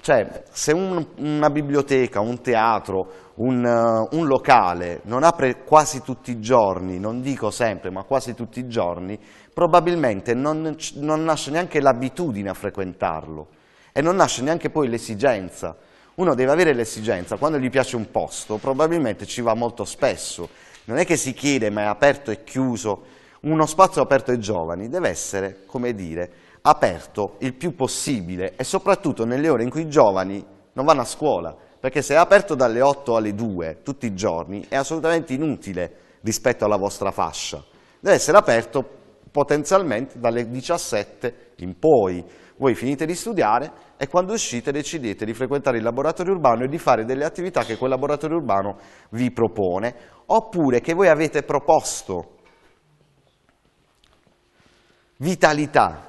Cioè, se un, una biblioteca, un teatro, un, uh, un locale non apre quasi tutti i giorni, non dico sempre, ma quasi tutti i giorni, probabilmente non, non nasce neanche l'abitudine a frequentarlo e non nasce neanche poi l'esigenza. Uno deve avere l'esigenza, quando gli piace un posto, probabilmente ci va molto spesso. Non è che si chiede ma è aperto e chiuso. Uno spazio aperto ai giovani deve essere, come dire, aperto il più possibile e soprattutto nelle ore in cui i giovani non vanno a scuola, perché se è aperto dalle otto alle due tutti i giorni è assolutamente inutile rispetto alla vostra fascia. Deve essere aperto potenzialmente dalle diciassette in poi. Voi finite di studiare e quando uscite decidete di frequentare il laboratorio urbano e di fare delle attività che quel laboratorio urbano vi propone, oppure che voi avete proposto. Vitalità,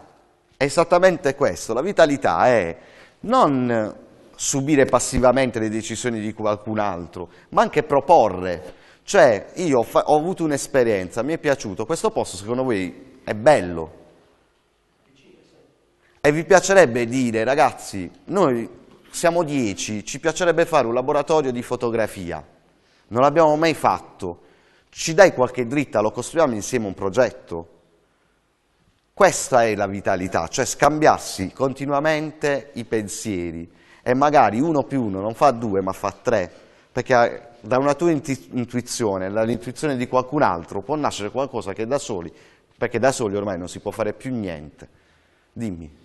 è esattamente questo, la vitalità è non subire passivamente le decisioni di qualcun altro, ma anche proporre. Cioè, io ho avuto un'esperienza, mi è piaciuto, questo posto secondo voi è bello? E vi piacerebbe dire, ragazzi, noi siamo dieci, ci piacerebbe fare un laboratorio di fotografia, non l'abbiamo mai fatto, ci dai qualche dritta, lo costruiamo insieme un progetto? Questa è la vitalità, cioè scambiarsi continuamente i pensieri e magari uno più uno non fa due ma fa tre, perché da una tua intuizione, dall'intuizione di qualcun altro può nascere qualcosa che da soli, perché da soli ormai non si può fare più niente. Dimmi.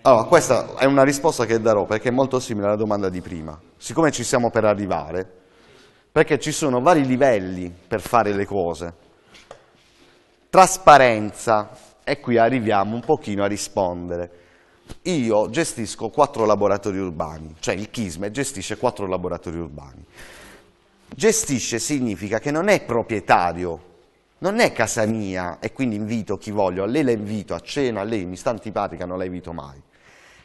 Allora, questa è una risposta che darò perché è molto simile alla domanda di prima. Siccome ci siamo per arrivare, perché ci sono vari livelli per fare le cose. Trasparenza, e qui arriviamo un pochino a rispondere. Io gestisco quattro laboratori urbani, cioè il Kismet gestisce quattro laboratori urbani. Gestisce significa che non è proprietario, non è casa mia e quindi invito chi voglio, a lei la invito, a cena, a lei mi sta antipatica, non la invito mai.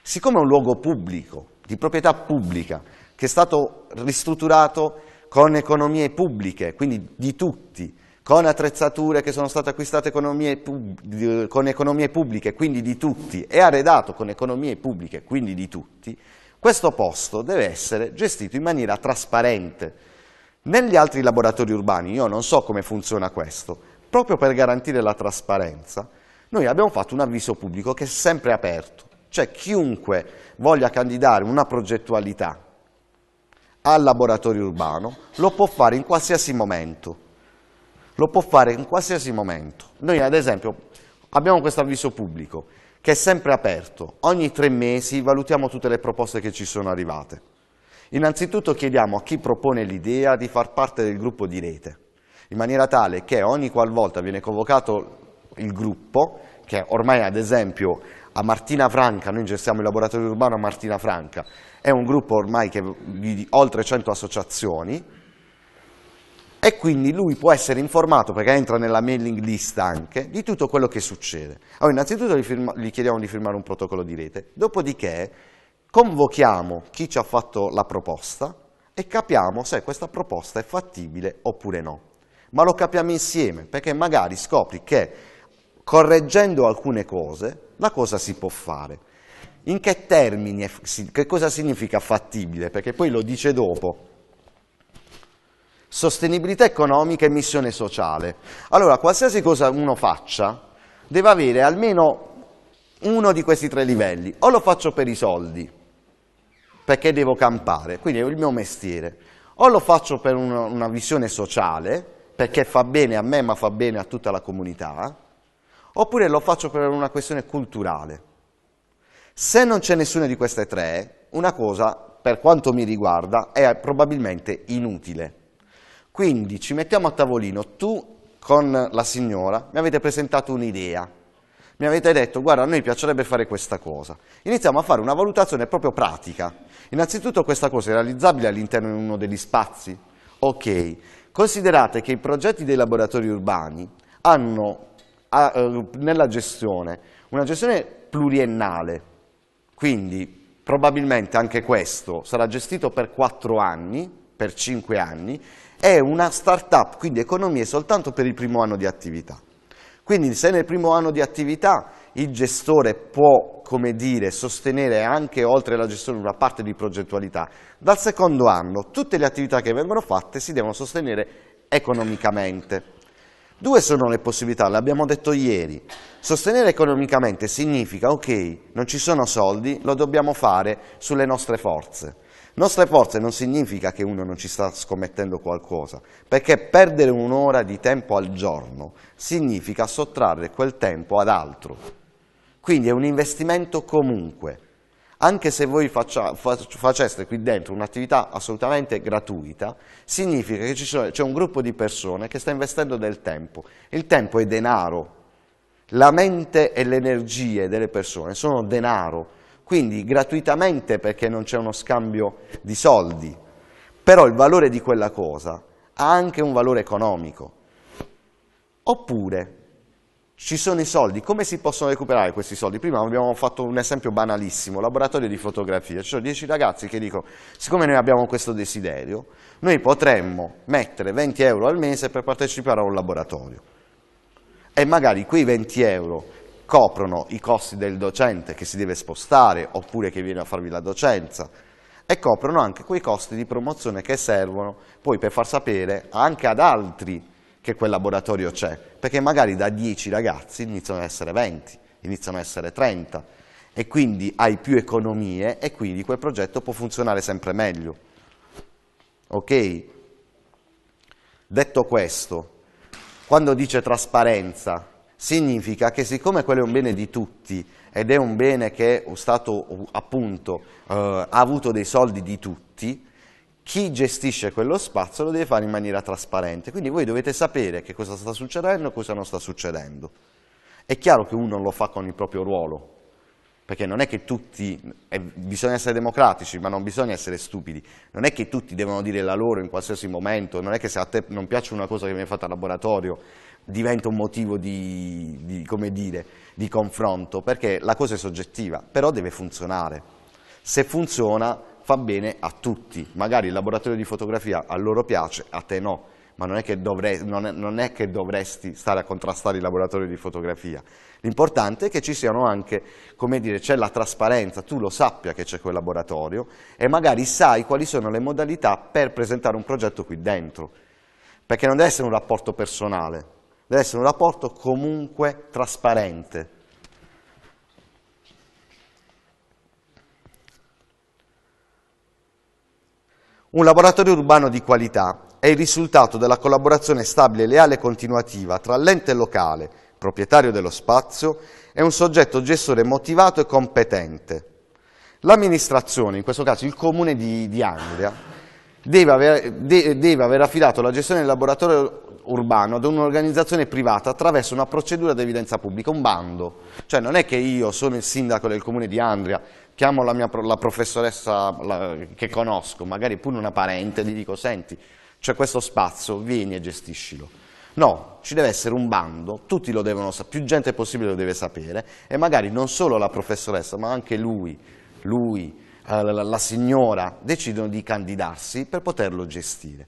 Siccome è un luogo pubblico, di proprietà pubblica, che è stato ristrutturato con economie pubbliche, quindi di tutti, con attrezzature che sono state acquistate economie pub- con economie pubbliche, quindi di tutti, e arredato con economie pubbliche, quindi di tutti, questo posto deve essere gestito in maniera trasparente. Negli altri laboratori urbani, io non so come funziona questo, proprio per garantire la trasparenza, noi abbiamo fatto un avviso pubblico che è sempre aperto, cioè chiunque voglia candidare una progettualità al laboratorio urbano, lo può fare in qualsiasi momento. Lo può fare in qualsiasi momento. Noi ad esempio abbiamo questo avviso pubblico che è sempre aperto. Ogni tre mesi valutiamo tutte le proposte che ci sono arrivate. Innanzitutto chiediamo a chi propone l'idea di far parte del gruppo di rete, in maniera tale che ogni qualvolta viene convocato il gruppo, che ormai ad esempio a Martina Franca, noi gestiamo il laboratorio urbano a Martina Franca, è un gruppo ormai che, di oltre cento associazioni, e quindi lui può essere informato, perché entra nella mailing list anche, di tutto quello che succede. Allora innanzitutto gli, firma, gli chiediamo di firmare un protocollo di rete, dopodiché convochiamo chi ci ha fatto la proposta e capiamo se questa proposta è fattibile oppure no. Ma lo capiamo insieme, perché magari scopri che correggendo alcune cose la cosa si può fare. In che termini, che cosa significa fattibile? Perché poi lo dice dopo. Sostenibilità economica e missione sociale. Allora, qualsiasi cosa uno faccia deve avere almeno uno di questi tre livelli. O lo faccio per i soldi, perché devo campare, quindi è il mio mestiere. O lo faccio per una, una visione sociale, perché fa bene a me ma fa bene a tutta la comunità. Oppure lo faccio per una questione culturale. Se non c'è nessuna di queste tre, una cosa, per quanto mi riguarda, è probabilmente inutile. Quindi ci mettiamo a tavolino, tu con la signora mi avete presentato un'idea, mi avete detto guarda a noi piacerebbe fare questa cosa. Iniziamo a fare una valutazione proprio pratica. Innanzitutto questa cosa è realizzabile all'interno di uno degli spazi? Ok, considerate che i progetti dei laboratori urbani hanno A, eh, nella gestione, una gestione pluriennale, quindi probabilmente anche questo sarà gestito per quattro anni, per cinque anni, è una start-up, quindi economie soltanto per il primo anno di attività. Quindi se nel primo anno di attività il gestore può, come dire, sostenere anche oltre alla gestione una parte di progettualità, dal secondo anno tutte le attività che vengono fatte si devono sostenere economicamente. Due sono le possibilità, l'abbiamo detto ieri. Sostenere economicamente significa, ok, non ci sono soldi, lo dobbiamo fare sulle nostre forze. Nostre forze non significa che uno non ci sta scommettendo qualcosa, perché perdere un'ora di tempo al giorno significa sottrarre quel tempo ad altro. Quindi è un investimento comunque. Anche se voi faccia, faceste qui dentro un'attività assolutamente gratuita, significa che c'è un gruppo di persone che sta investendo del tempo. Il tempo è denaro, la mente e le energie delle persone sono denaro, quindi gratuitamente perché non c'è uno scambio di soldi, però il valore di quella cosa ha anche un valore economico. Oppure ci sono i soldi, come si possono recuperare questi soldi? Prima abbiamo fatto un esempio banalissimo, laboratorio di fotografia, ci sono dieci ragazzi che dicono, siccome noi abbiamo questo desiderio, noi potremmo mettere venti euro al mese per partecipare a un laboratorio e magari quei venti euro coprono i costi del docente che si deve spostare oppure che viene a farvi la docenza e coprono anche quei costi di promozione che servono poi per far sapere anche ad altri che quel laboratorio c'è, perché magari da dieci ragazzi iniziano ad essere venti, iniziano ad essere trenta e quindi hai più economie e quindi quel progetto può funzionare sempre meglio. Ok? Detto questo, quando dice trasparenza, significa che siccome quello è un bene di tutti ed è un bene che è stato appunto eh, ha avuto dei soldi di tutti, chi gestisce quello spazio lo deve fare in maniera trasparente, quindi voi dovete sapere che cosa sta succedendo e cosa non sta succedendo. È chiaro che uno lo fa con il proprio ruolo, perché non è che tutti, eh, bisogna essere democratici, ma non bisogna essere stupidi, non è che tutti devono dire la loro in qualsiasi momento, non è che se a te non piace una cosa che viene fatta al laboratorio diventa un motivo di, di, come dire, di confronto, perché la cosa è soggettiva, però deve funzionare. Se funziona fa bene a tutti, magari il laboratorio di fotografia a loro piace, a te no, ma non è che, dovrei, non è, non è che dovresti stare a contrastare il laboratorio di fotografia. L'importante è che ci siano anche, come dire, c'è la trasparenza, tu lo sappia che c'è quel laboratorio e magari sai quali sono le modalità per presentare un progetto qui dentro, perché non deve essere un rapporto personale, deve essere un rapporto comunque trasparente. Un laboratorio urbano di qualità è il risultato della collaborazione stabile, leale e continuativa tra l'ente locale, proprietario dello spazio, e un soggetto gestore motivato e competente. L'amministrazione, in questo caso il comune di, di Andria, deve aver, de, deve aver affidato la gestione del laboratorio urbano ad un'organizzazione privata attraverso una procedura ad evidenza pubblica, un bando. Cioè non è che io sono il sindaco del comune di Andria, chiamo la, mia, la professoressa la, che conosco, magari pure una parente, gli dico senti, c'è questo spazio, vieni e gestiscilo. No, ci deve essere un bando, tutti lo devono sapere, più gente possibile lo deve sapere e magari non solo la professoressa ma anche lui, lui, la, la, la signora decidono di candidarsi per poterlo gestire.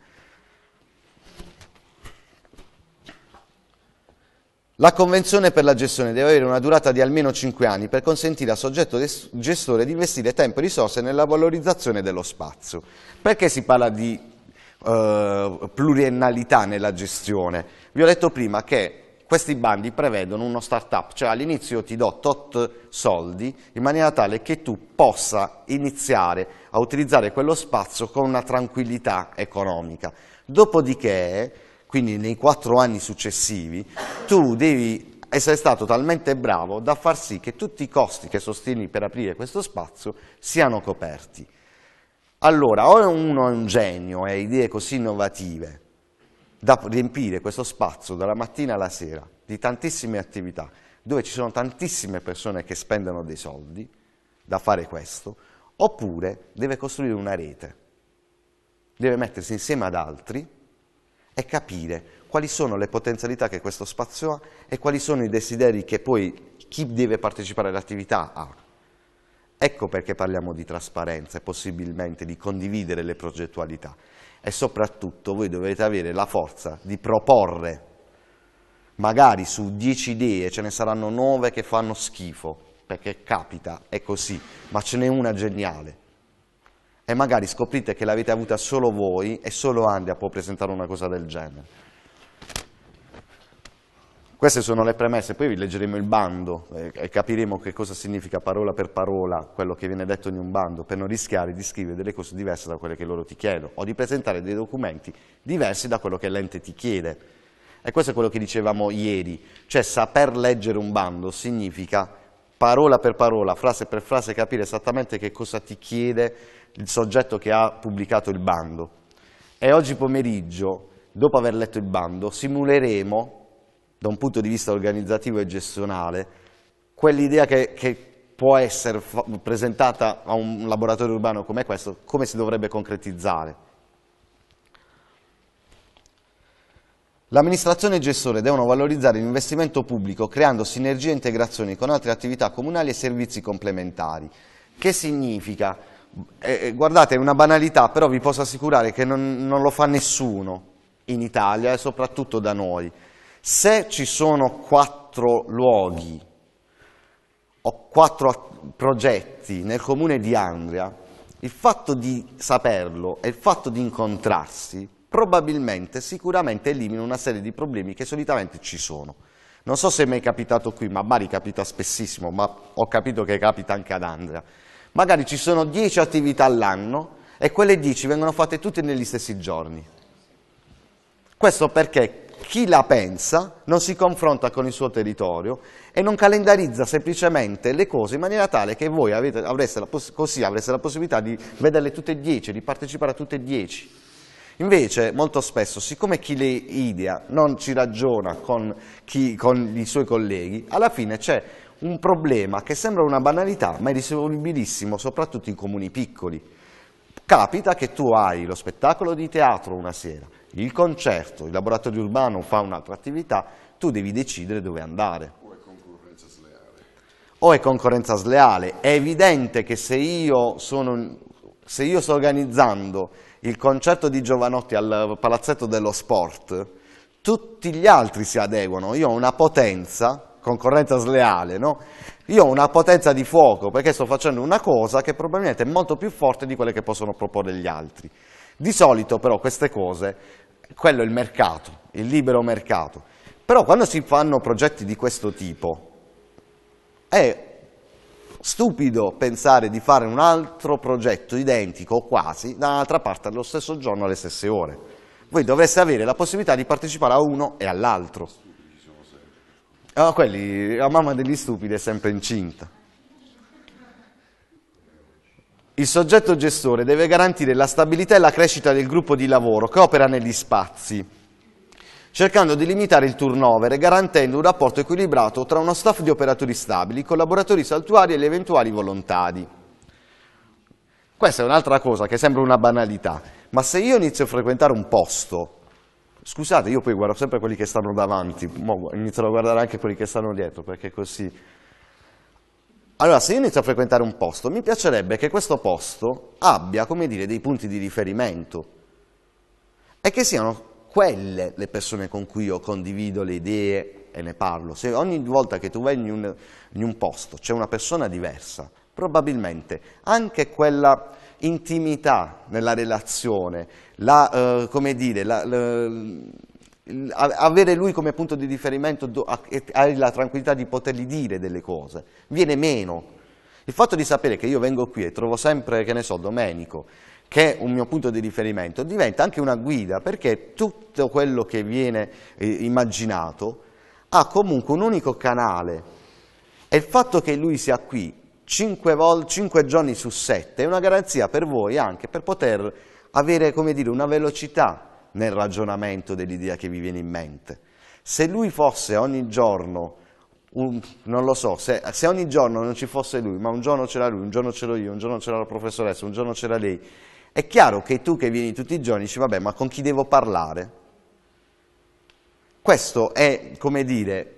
La convenzione per la gestione deve avere una durata di almeno cinque anni per consentire al soggetto gestore di investire tempo e risorse nella valorizzazione dello spazio. Perché si parla di eh, pluriennalità nella gestione? Vi ho detto prima che questi bandi prevedono uno start-up, cioè all'inizio ti do tot soldi in maniera tale che tu possa iniziare a utilizzare quello spazio con una tranquillità economica. Dopodiché, quindi nei quattro anni successivi, tu devi essere stato talmente bravo da far sì che tutti i costi che sostieni per aprire questo spazio siano coperti. Allora, o uno è un genio e ha idee così innovative da riempire questo spazio dalla mattina alla sera di tantissime attività, dove ci sono tantissime persone che spendono dei soldi da fare questo, oppure deve costruire una rete, deve mettersi insieme ad altri e capire quali sono le potenzialità che questo spazio ha e quali sono i desideri che poi chi deve partecipare all'attività ha. Ecco perché parliamo di trasparenza e possibilmente di condividere le progettualità e soprattutto voi dovete avere la forza di proporre, magari su dieci idee ce ne saranno nove che fanno schifo, perché capita, è così, ma ce n'è una geniale. E magari scoprite che l'avete avuta solo voi e solo Andria può presentare una cosa del genere. Queste sono le premesse, poi vi leggeremo il bando e capiremo che cosa significa parola per parola quello che viene detto in un bando, per non rischiare di scrivere delle cose diverse da quelle che loro ti chiedono o di presentare dei documenti diversi da quello che l'ente ti chiede. E questo è quello che dicevamo ieri, cioè saper leggere un bando significa parola per parola, frase per frase, capire esattamente che cosa ti chiede il soggetto che ha pubblicato il bando. E oggi pomeriggio, dopo aver letto il bando, simuleremo, da un punto di vista organizzativo e gestionale, quell'idea che, che può essere presentata a un laboratorio urbano come questo, come si dovrebbe concretizzare. L'amministrazione e il gestore devono valorizzare l'investimento pubblico creando sinergie e integrazioni con altre attività comunali e servizi complementari. Che significa? Eh, guardate, è una banalità, però vi posso assicurare che non, non lo fa nessuno in Italia e soprattutto da noi. Se ci sono quattro luoghi o quattro progetti nel comune di Andria, il fatto di saperlo e il fatto di incontrarsi probabilmente, sicuramente elimina una serie di problemi che solitamente ci sono. Non so se mi è mai capitato qui, ma a Bari capita spessissimo, ma ho capito che capita anche ad Andria. Magari ci sono dieci attività all'anno e quelle dieci vengono fatte tutte negli stessi giorni. Questo perché chi la pensa non si confronta con il suo territorio e non calendarizza semplicemente le cose in maniera tale che voi avete, avreste la così avreste la possibilità di vederle tutte e dieci, di partecipare a tutte e dieci. Invece, molto spesso, siccome chi le idea non ci ragiona con, chi, con i suoi colleghi, alla fine c'è un problema che sembra una banalità, ma è risolvibilissimo, soprattutto in comuni piccoli. Capita che tu hai lo spettacolo di teatro una sera, il concerto, il laboratorio urbano fa un'altra attività, tu devi decidere dove andare. O è concorrenza sleale. O è concorrenza sleale. È evidente che se io, sono, se io sto organizzando il concerto di Giovanotti al palazzetto dello sport, tutti gli altri si adeguano, io ho una potenza, concorrenza sleale, no? Io ho una potenza di fuoco perché sto facendo una cosa che probabilmente è molto più forte di quelle che possono proporre gli altri. Di solito però queste cose, quello è il mercato, il libero mercato, però quando si fanno progetti di questo tipo è stupido pensare di fare un altro progetto identico o quasi da un'altra parte allo stesso giorno alle stesse ore. Voi dovreste avere la possibilità di partecipare a uno e all'altro. Ah, quelli, la mamma degli stupidi è sempre incinta. Il soggetto gestore deve garantire la stabilità e la crescita del gruppo di lavoro che opera negli spazi, cercando di limitare il turnover e garantendo un rapporto equilibrato tra uno staff di operatori stabili, collaboratori saltuari e gli eventuali volontari. Questa è un'altra cosa che sembra una banalità, ma se io inizio a frequentare un posto, scusate, io poi guardo sempre quelli che stanno davanti, inizio a guardare anche quelli che stanno dietro, perché così... Allora, se io inizio a frequentare un posto, mi piacerebbe che questo posto abbia, come dire, dei punti di riferimento e che siano... quelle le persone con cui io condivido le idee e ne parlo. Se ogni volta che tu vai in un, in un posto c'è una persona diversa, probabilmente anche quella intimità nella relazione, la, eh, come dire, la, la, avere lui come punto di riferimento e avere la tranquillità di potergli dire delle cose, viene meno. Il fatto di sapere che io vengo qui e trovo sempre, che ne so, Domenico, che è un mio punto di riferimento, diventa anche una guida, perché tutto quello che viene eh, immaginato ha comunque un unico canale, e il fatto che lui sia qui cinque giorni su sette è una garanzia per voi anche per poter avere, come dire, una velocità nel ragionamento dell'idea che vi viene in mente. Se lui fosse ogni giorno, un, non lo so, se, se ogni giorno non ci fosse lui, ma un giorno c'era lui, un giorno c'ero io, un giorno c'era la professoressa, un giorno c'era lei, è chiaro che tu che vieni tutti i giorni dici, vabbè, ma con chi devo parlare? Questo è, come dire,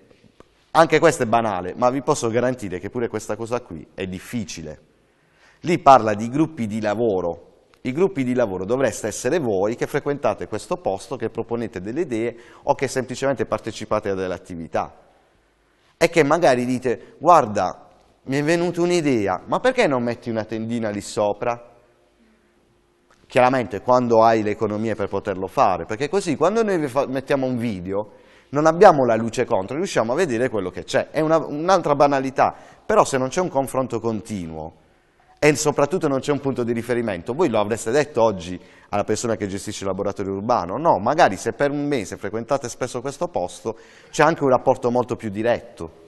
anche questo è banale, ma vi posso garantire che pure questa cosa qui è difficile. Lì parla di gruppi di lavoro. I gruppi di lavoro dovreste essere voi che frequentate questo posto, che proponete delle idee o che semplicemente partecipate a delle attività. E che magari dite, guarda, mi è venuta un'idea, ma perché non metti una tendina lì sopra? Chiaramente quando hai le economie per poterlo fare, perché così quando noi mettiamo un video non abbiamo la luce contro, riusciamo a vedere quello che c'è. È un'altra banalità, però se non c'è un confronto continuo e soprattutto non c'è un punto di riferimento, voi lo avreste detto oggi alla persona che gestisce il laboratorio urbano? No, magari se per un mese frequentate spesso questo posto c'è anche un rapporto molto più diretto.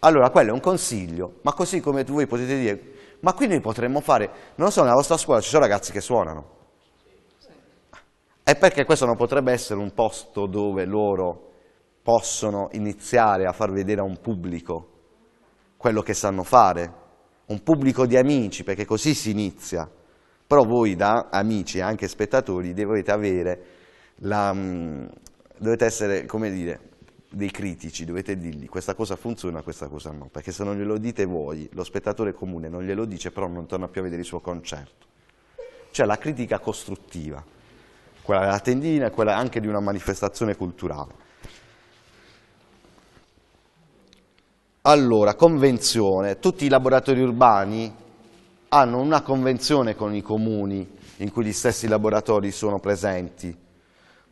Allora quello è un consiglio, ma così come voi potete dire... Ma qui noi potremmo fare, non lo so, nella vostra scuola ci sono ragazzi che suonano. È perché questo non potrebbe essere un posto dove loro possono iniziare a far vedere a un pubblico quello che sanno fare, un pubblico di amici, perché così si inizia. Però voi da amici e anche spettatori dovete avere, la, dovete essere, come dire... dei critici, dovete dirgli questa cosa funziona, questa cosa no, perché se non glielo dite voi, lo spettatore comune non glielo dice, però non torna più a vedere il suo concerto. Cioè la critica costruttiva, quella della tendina e quella anche di una manifestazione culturale. Allora, convenzione. Tutti i laboratori urbani hanno una convenzione con i comuni in cui gli stessi laboratori sono presenti.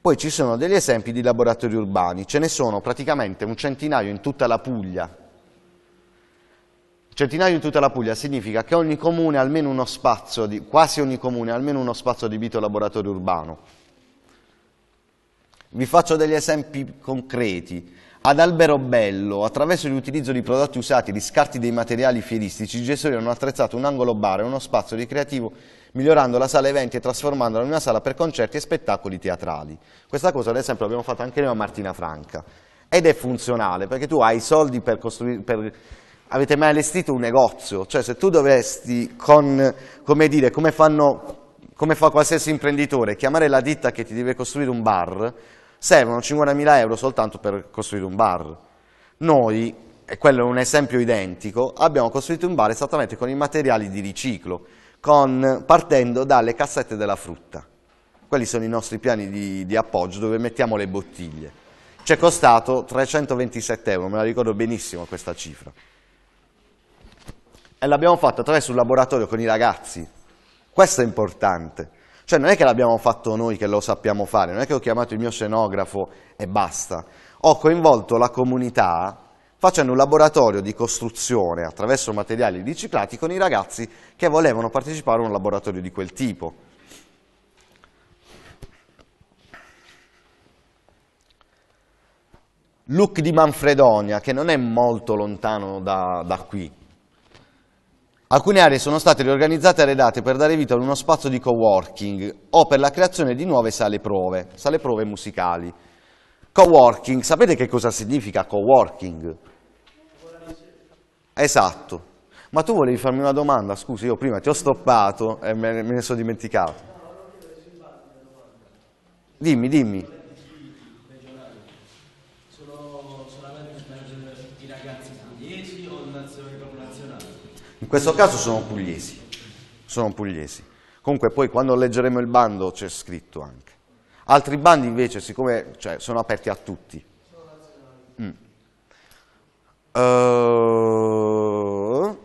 Poi ci sono degli esempi di laboratori urbani, ce ne sono praticamente un centinaio in tutta la Puglia. Centinaio in tutta la Puglia significa che ogni comune ha almeno uno spazio, di, quasi ogni comune ha almeno uno spazio adibito a laboratorio urbano. Vi faccio degli esempi concreti. Ad Alberobello, attraverso l'utilizzo di prodotti usati e di scarti dei materiali fieristici, i gestori hanno attrezzato un angolo bar e uno spazio ricreativo, migliorando la sala eventi e trasformandola in una sala per concerti e spettacoli teatrali. Questa cosa, ad esempio, l'abbiamo fatta anche noi a Martina Franca. Ed è funzionale, perché tu hai i soldi per costruire... Per... Avete mai allestito un negozio? Cioè, se tu dovresti, con, come dire, come, fanno, come fa qualsiasi imprenditore, chiamare la ditta che ti deve costruire un bar... Servono cinquantamila euro soltanto per costruire un bar. Noi, e quello è un esempio identico, abbiamo costruito un bar esattamente con i materiali di riciclo, con, partendo dalle cassette della frutta. Quelli sono i nostri piani di, di appoggio dove mettiamo le bottiglie. Ci è costato trecentoventisette euro, me la ricordo benissimo questa cifra. E l'abbiamo fatto attraverso un laboratorio con i ragazzi. Questo è importante. Cioè non è che l'abbiamo fatto noi che lo sappiamo fare, non è che ho chiamato il mio scenografo e basta. Ho coinvolto la comunità facendo un laboratorio di costruzione attraverso materiali riciclati con i ragazzi che volevano partecipare a un laboratorio di quel tipo. Look di Manfredonia, che non è molto lontano da, da qui. Alcune aree sono state riorganizzate e arredate per dare vita ad uno spazio di coworking o per la creazione di nuove sale prove, sale prove musicali. Coworking, sapete che cosa significa coworking? Esatto. Ma tu volevi farmi una domanda, scusi, io prima ti ho stoppato e me ne sono dimenticato. Dimmi, dimmi. In questo caso sono pugliesi, sono pugliesi. Comunque poi quando leggeremo il bando c'è scritto anche. Altri bandi invece, siccome cioè, sono aperti a tutti. Mm. Uh...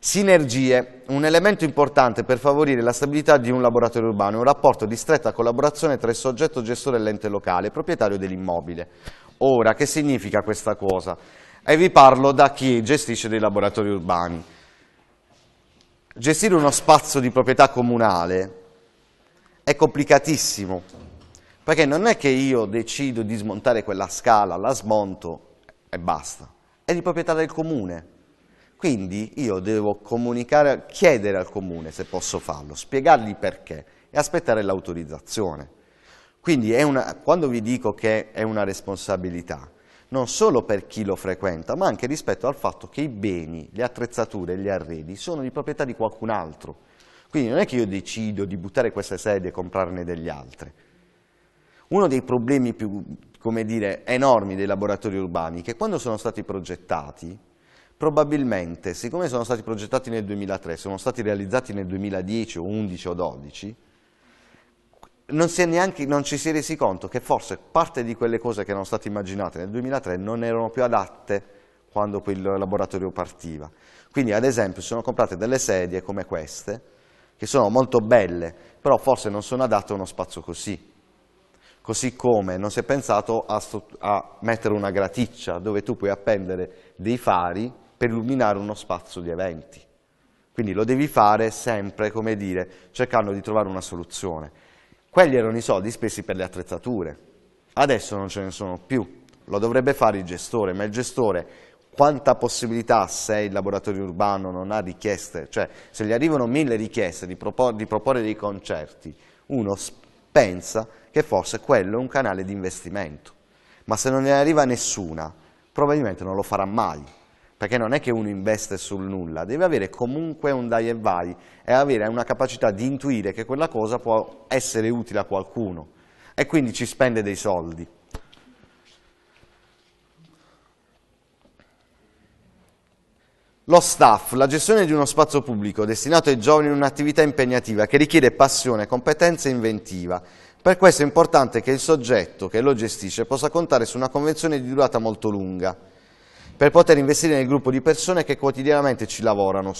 Sinergie, un elemento importante per favorire la stabilità di un laboratorio urbano, è un rapporto di stretta collaborazione tra il soggetto gestore e l'ente locale, proprietario dell'immobile. Ora, che significa questa cosa? E vi parlo da chi gestisce dei laboratori urbani. Gestire uno spazio di proprietà comunale è complicatissimo, perché non è che io decido di smontare quella scala, la smonto e basta. È di proprietà del comune. Quindi io devo comunicare, chiedere al comune se posso farlo, spiegargli perché e aspettare l'autorizzazione. Quindi è una, quando vi dico che è una responsabilità, non solo per chi lo frequenta, ma anche rispetto al fatto che i beni, le attrezzature e gli arredi sono di proprietà di qualcun altro. Quindi non è che io decido di buttare queste sedie e comprarne degli altri. Uno dei problemi più, come dire, enormi dei laboratori urbani è che quando sono stati progettati, probabilmente, siccome sono stati progettati nel duemilatré, sono stati realizzati nel duemiladieci o undici o dodici, Non, si è neanche, non ci si è resi conto che forse parte di quelle cose che erano state immaginate nel duemilatré non erano più adatte quando poi il laboratorio partiva. Quindi ad esempio sono comprate delle sedie come queste, che sono molto belle, però forse non sono adatte a uno spazio così. Così come non si è pensato a, a mettere una graticcia dove tu puoi appendere dei fari per illuminare uno spazio di eventi. Quindi lo devi fare sempre, come dire, cercando di trovare una soluzione. Quelli erano i soldi spesi per le attrezzature, adesso non ce ne sono più, lo dovrebbe fare il gestore, ma il gestore quanta possibilità se il laboratorio urbano non ha richieste, cioè se gli arrivano mille richieste di, propor di proporre dei concerti, uno pensa che forse quello è un canale di investimento, ma se non ne arriva nessuna probabilmente non lo farà mai, perché non è che uno investe sul nulla, deve avere comunque un dai e vai e avere una capacità di intuire che quella cosa può essere utile a qualcuno e quindi ci spende dei soldi. Lo staff, la gestione di uno spazio pubblico destinato ai giovani è un'attività impegnativa che richiede passione, competenza e inventiva. Per questo è importante che il soggetto che lo gestisce possa contare su una convenzione di durata molto lunga, per poter investire nel gruppo di persone che quotidianamente ci lavorano.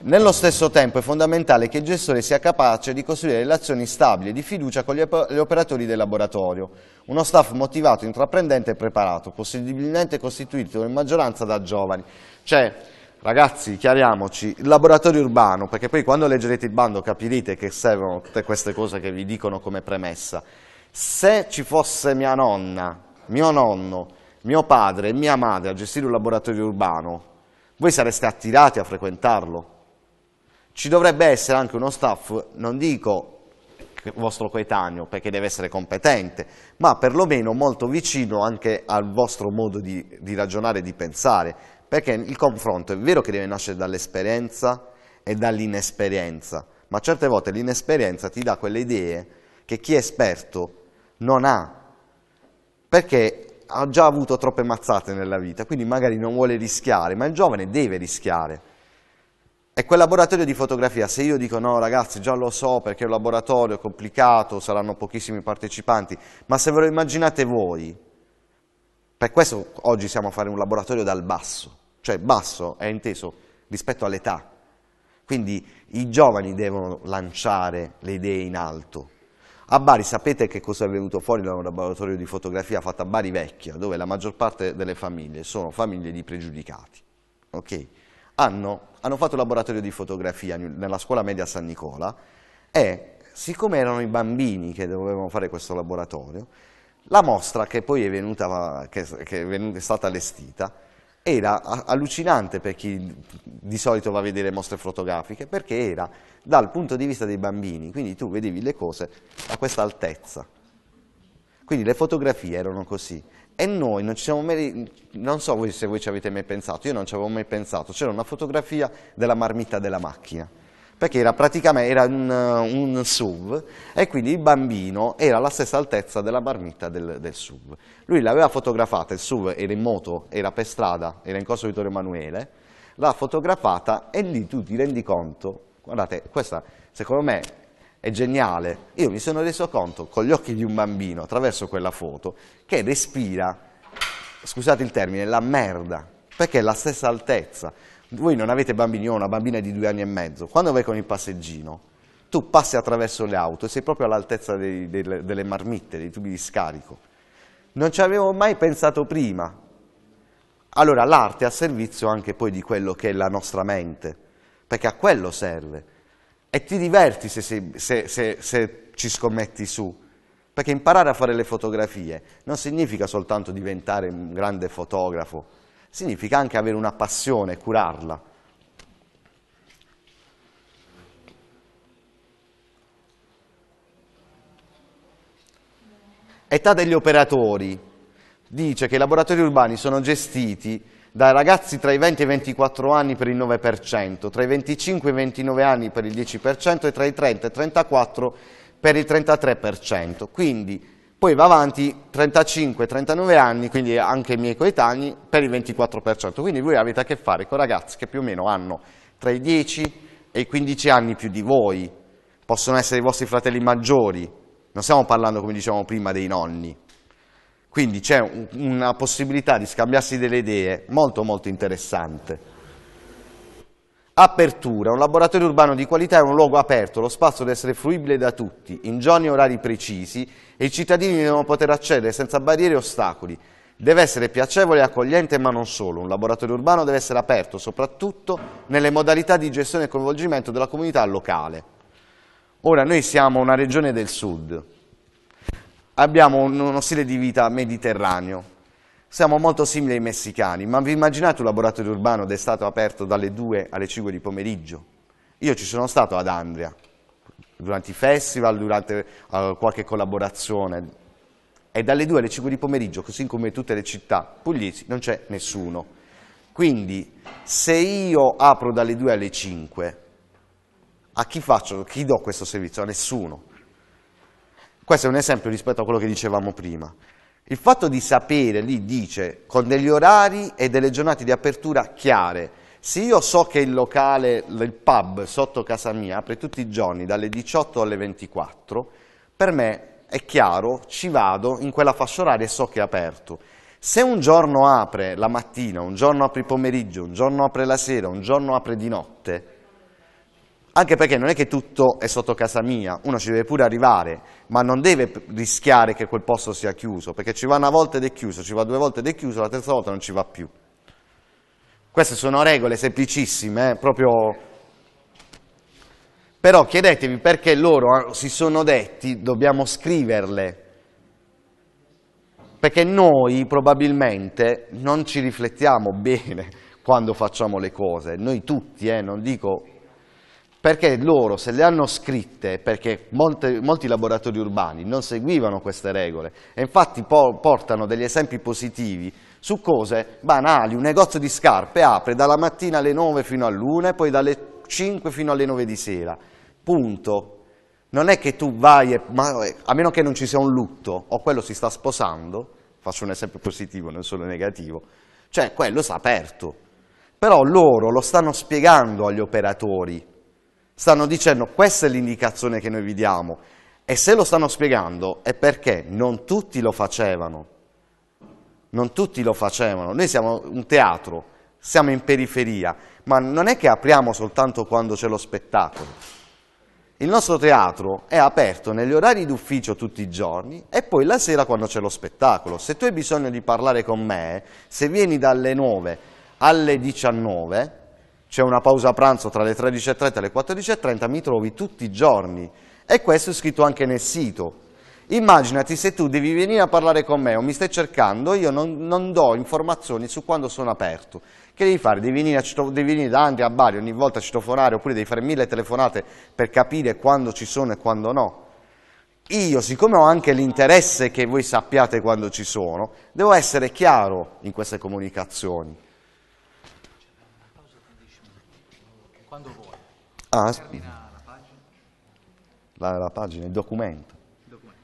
Nello stesso tempo è fondamentale che il gestore sia capace di costruire relazioni stabili e di fiducia con gli operatori del laboratorio, uno staff motivato, intraprendente e preparato, possibilmente costituito in maggioranza da giovani. Cioè, ragazzi, chiariamoci, il laboratorio urbano, perché poi quando leggerete il bando capirete che servono tutte queste cose che vi dicono come premessa. Se ci fosse mia nonna, mio nonno, mio padre e mia madre a gestire un laboratorio urbano, voi sareste attirati a frequentarlo. Ci dovrebbe essere anche uno staff, non dico vostro coetaneo, perché deve essere competente, ma perlomeno molto vicino anche al vostro modo di, di ragionare e di pensare, perché il confronto è vero che deve nascere dall'esperienza e dall'inesperienza, ma certe volte l'inesperienza ti dà quelle idee che chi è esperto non ha, perché ha già avuto troppe mazzate nella vita, quindi magari non vuole rischiare, ma il giovane deve rischiare. E quel laboratorio di fotografia, se io dico no ragazzi già lo so perché è un laboratorio complicato, saranno pochissimi partecipanti, ma se ve lo immaginate voi, per questo oggi siamo a fare un laboratorio dal basso, cioè basso è inteso rispetto all'età, quindi i giovani devono lanciare le idee in alto. A Bari sapete che cosa è venuto fuori da un laboratorio di fotografia fatto a Bari Vecchia, dove la maggior parte delle famiglie sono famiglie di pregiudicati. Okay? Hanno, hanno fatto un laboratorio di fotografia nella scuola media San Nicola e siccome erano i bambini che dovevano fare questo laboratorio, la mostra che poi è, venuta, che, che è, venuta, è stata allestita era allucinante per chi di solito va a vedere mostre fotografiche, perché era dal punto di vista dei bambini, quindi tu vedevi le cose a questa altezza. Quindi le fotografie erano così. E noi non ci siamo mai, non so voi se voi ci avete mai pensato, io non ci avevo mai pensato, c'era una fotografia della marmitta della macchina, perché era praticamente era un, un S U V e quindi il bambino era alla stessa altezza della marmitta del, del S U V. Lui l'aveva fotografata, il S U V era in moto, era per strada, era in Corso Vittorio Emanuele, l'ha fotografata e lì tu ti rendi conto, guardate, questa secondo me è geniale, io mi sono reso conto con gli occhi di un bambino attraverso quella foto che respira, scusate il termine, la merda, perché è la stessa altezza. Voi non avete bambini, io ho una bambina di due anni e mezzo, quando vai con il passeggino tu passi attraverso le auto e sei proprio all'altezza delle marmitte, dei tubi di scarico. Non ci avevo mai pensato prima. Allora l'arte è a servizio anche poi di quello che è la nostra mente, perché a quello serve. E ti diverti se, se, se, se, se ci scommetti su, perché imparare a fare le fotografie non significa soltanto diventare un grande fotografo, significa anche avere una passione, curarla. Età degli operatori. Dice che i laboratori urbani sono gestiti da ragazzi tra i venti e i ventiquattro anni per il nove per cento, tra i venticinque e i ventinove anni per il dieci per cento e tra i trenta e i trentaquattro per il trentatré per cento. Quindi poi va avanti trentacinque trentanove anni, quindi anche i miei coetanei, per il ventiquattro per cento. Quindi voi avete a che fare con ragazzi che più o meno hanno tra i dieci e i quindici anni più di voi. Possono essere i vostri fratelli maggiori. Non stiamo parlando, come dicevamo prima, dei nonni. Quindi c'è una possibilità di scambiarsi delle idee molto molto interessante. Apertura. Un laboratorio urbano di qualità è un luogo aperto, lo spazio deve essere fruibile da tutti, in giorni e orari precisi, e i cittadini devono poter accedere senza barriere e ostacoli. Deve essere piacevole e accogliente, ma non solo. Un laboratorio urbano deve essere aperto, soprattutto nelle modalità di gestione e coinvolgimento della comunità locale. Ora, noi siamo una regione del sud, abbiamo uno stile di vita mediterraneo. Siamo molto simili ai messicani, ma vi immaginate un laboratorio urbano che è stato aperto dalle due alle cinque di pomeriggio? Io ci sono stato ad Andria, durante i festival, durante uh, qualche collaborazione, e dalle due alle cinque di pomeriggio, così come tutte le città pugliesi, non c'è nessuno. Quindi, se io apro dalle due alle cinque, a chi faccio, chi do questo servizio? A nessuno. Questo è un esempio rispetto a quello che dicevamo prima. Il fatto di sapere, lì dice, con degli orari e delle giornate di apertura chiare. Se io so che il locale, il pub sotto casa mia apre tutti i giorni dalle diciotto alle ventiquattro, per me è chiaro, ci vado in quella fascia oraria e so che è aperto. Se un giorno apre la mattina, un giorno apre il pomeriggio, un giorno apre la sera, un giorno apre di notte, anche perché non è che tutto è sotto casa mia, uno ci deve pure arrivare, ma non deve rischiare che quel posto sia chiuso, perché ci va una volta ed è chiuso, ci va due volte ed è chiuso, la terza volta non ci va più. Queste sono regole semplicissime, eh, proprio. Però chiedetevi perché loro si sono detti dobbiamo scriverle, perché noi probabilmente non ci riflettiamo bene quando facciamo le cose, noi tutti, eh, non dico. Perché loro se le hanno scritte, perché molte, molti laboratori urbani non seguivano queste regole e infatti po portano degli esempi positivi su cose banali. Un negozio di scarpe apre dalla mattina alle nove fino all'una e poi dalle cinque fino alle nove di sera, punto. Non è che tu vai, e, ma, a meno che non ci sia un lutto o quello si sta sposando, faccio un esempio positivo, non solo negativo, cioè quello sta aperto, però loro lo stanno spiegando agli operatori. Stanno dicendo questa è l'indicazione che noi vi diamo e se lo stanno spiegando è perché non tutti lo facevano, non tutti lo facevano, noi siamo un teatro, siamo in periferia, ma non è che apriamo soltanto quando c'è lo spettacolo, Il nostro teatro è aperto negli orari d'ufficio tutti i giorni e poi la sera quando c'è lo spettacolo. Se tu hai bisogno di parlare con me, se vieni dalle nove alle diciannove, c'è una pausa pranzo tra le tredici e trenta e le quattordici e trenta, mi trovi tutti i giorni. E questo è scritto anche nel sito. Immaginati se tu devi venire a parlare con me o mi stai cercando, io non, non do informazioni su quando sono aperto. Che devi fare? Devi venire, a, devi venire da Andria a Bari ogni volta a citofonare, oppure devi fare mille telefonate per capire quando ci sono e quando no. Io, siccome ho anche l'interesse che voi sappiate quando ci sono, devo essere chiaro in queste comunicazioni. Quando vuoi. Ah, termina la pagina. La, la pagina, il documento. Il documento.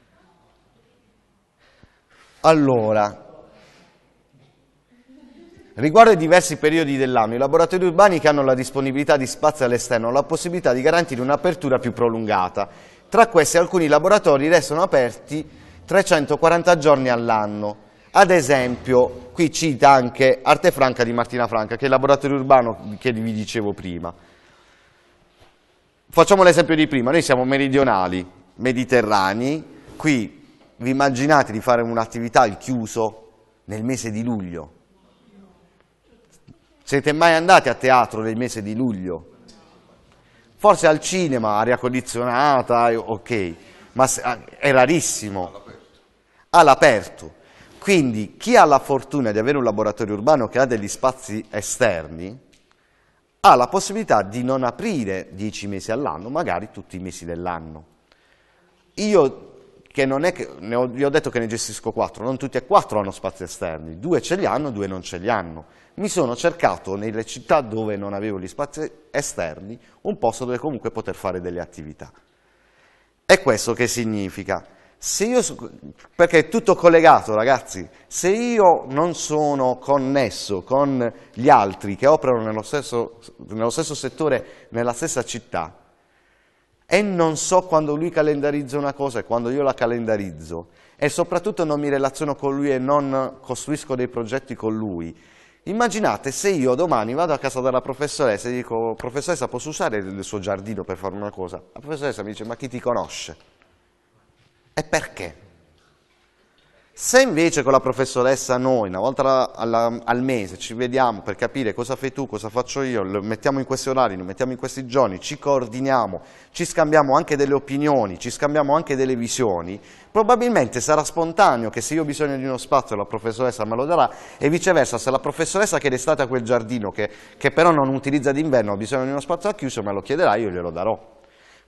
Allora... Riguardo ai diversi periodi dell'anno, i laboratori urbani che hanno la disponibilità di spazi all'esterno hanno la possibilità di garantire un'apertura più prolungata. Tra questi, alcuni laboratori restano aperti trecentoquaranta giorni all'anno. Ad esempio, qui cita anche Arte Franca di Martina Franca, che è il laboratorio urbano che vi dicevo prima. Facciamo l'esempio di prima. Noi siamo meridionali, mediterranei. Qui vi immaginate di fare un'attività al chiuso nel mese di luglio? Siete mai andati a teatro nel mese di luglio? Forse al cinema, aria condizionata, ok, ma è rarissimo. All'aperto. Quindi chi ha la fortuna di avere un laboratorio urbano che ha degli spazi esterni, ha la possibilità di non aprire dieci mesi all'anno, magari tutti i mesi dell'anno. Io... che non è che, ne ho, vi ho detto che ne gestisco quattro, non tutti e quattro hanno spazi esterni, due ce li hanno, due non ce li hanno. Mi sono cercato nelle città dove non avevo gli spazi esterni un posto dove comunque poter fare delle attività. E questo che significa? Se io, perché è tutto collegato ragazzi, se io non sono connesso con gli altri che operano nello stesso, nello stesso settore, nella stessa città, e non so quando lui calendarizza una cosa e quando io la calendarizzo, e soprattutto non mi relaziono con lui e non costruisco dei progetti con lui. Immaginate se io domani vado a casa della professoressa e dico: professoressa, posso usare il suo giardino per fare una cosa? La professoressa mi dice: ma chi ti conosce? E perché? Se invece con la professoressa noi una volta alla, al mese ci vediamo per capire cosa fai tu, cosa faccio io, lo mettiamo in questi orari, lo mettiamo in questi giorni, ci coordiniamo, ci scambiamo anche delle opinioni, ci scambiamo anche delle visioni, probabilmente sarà spontaneo che se io ho bisogno di uno spazio la professoressa me lo darà, e viceversa se la professoressa che d'estate a quel giardino che, che però non utilizza d'inverno ha bisogno di uno spazio a chiuso me lo chiederà, io glielo darò.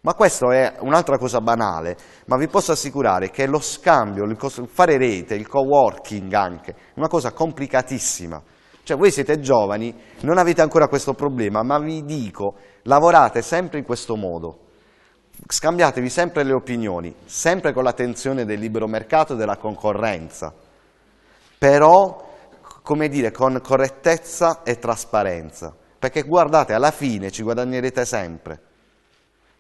Ma questa è un'altra cosa banale, ma vi posso assicurare che lo scambio, il fare rete, il co-working anche, è una cosa complicatissima. Cioè voi siete giovani, non avete ancora questo problema, ma vi dico, lavorate sempre in questo modo. Scambiatevi sempre le opinioni, sempre con l'attenzione del libero mercato e della concorrenza. Però, come dire, con correttezza e trasparenza. Perché guardate, alla fine ci guadagnerete sempre.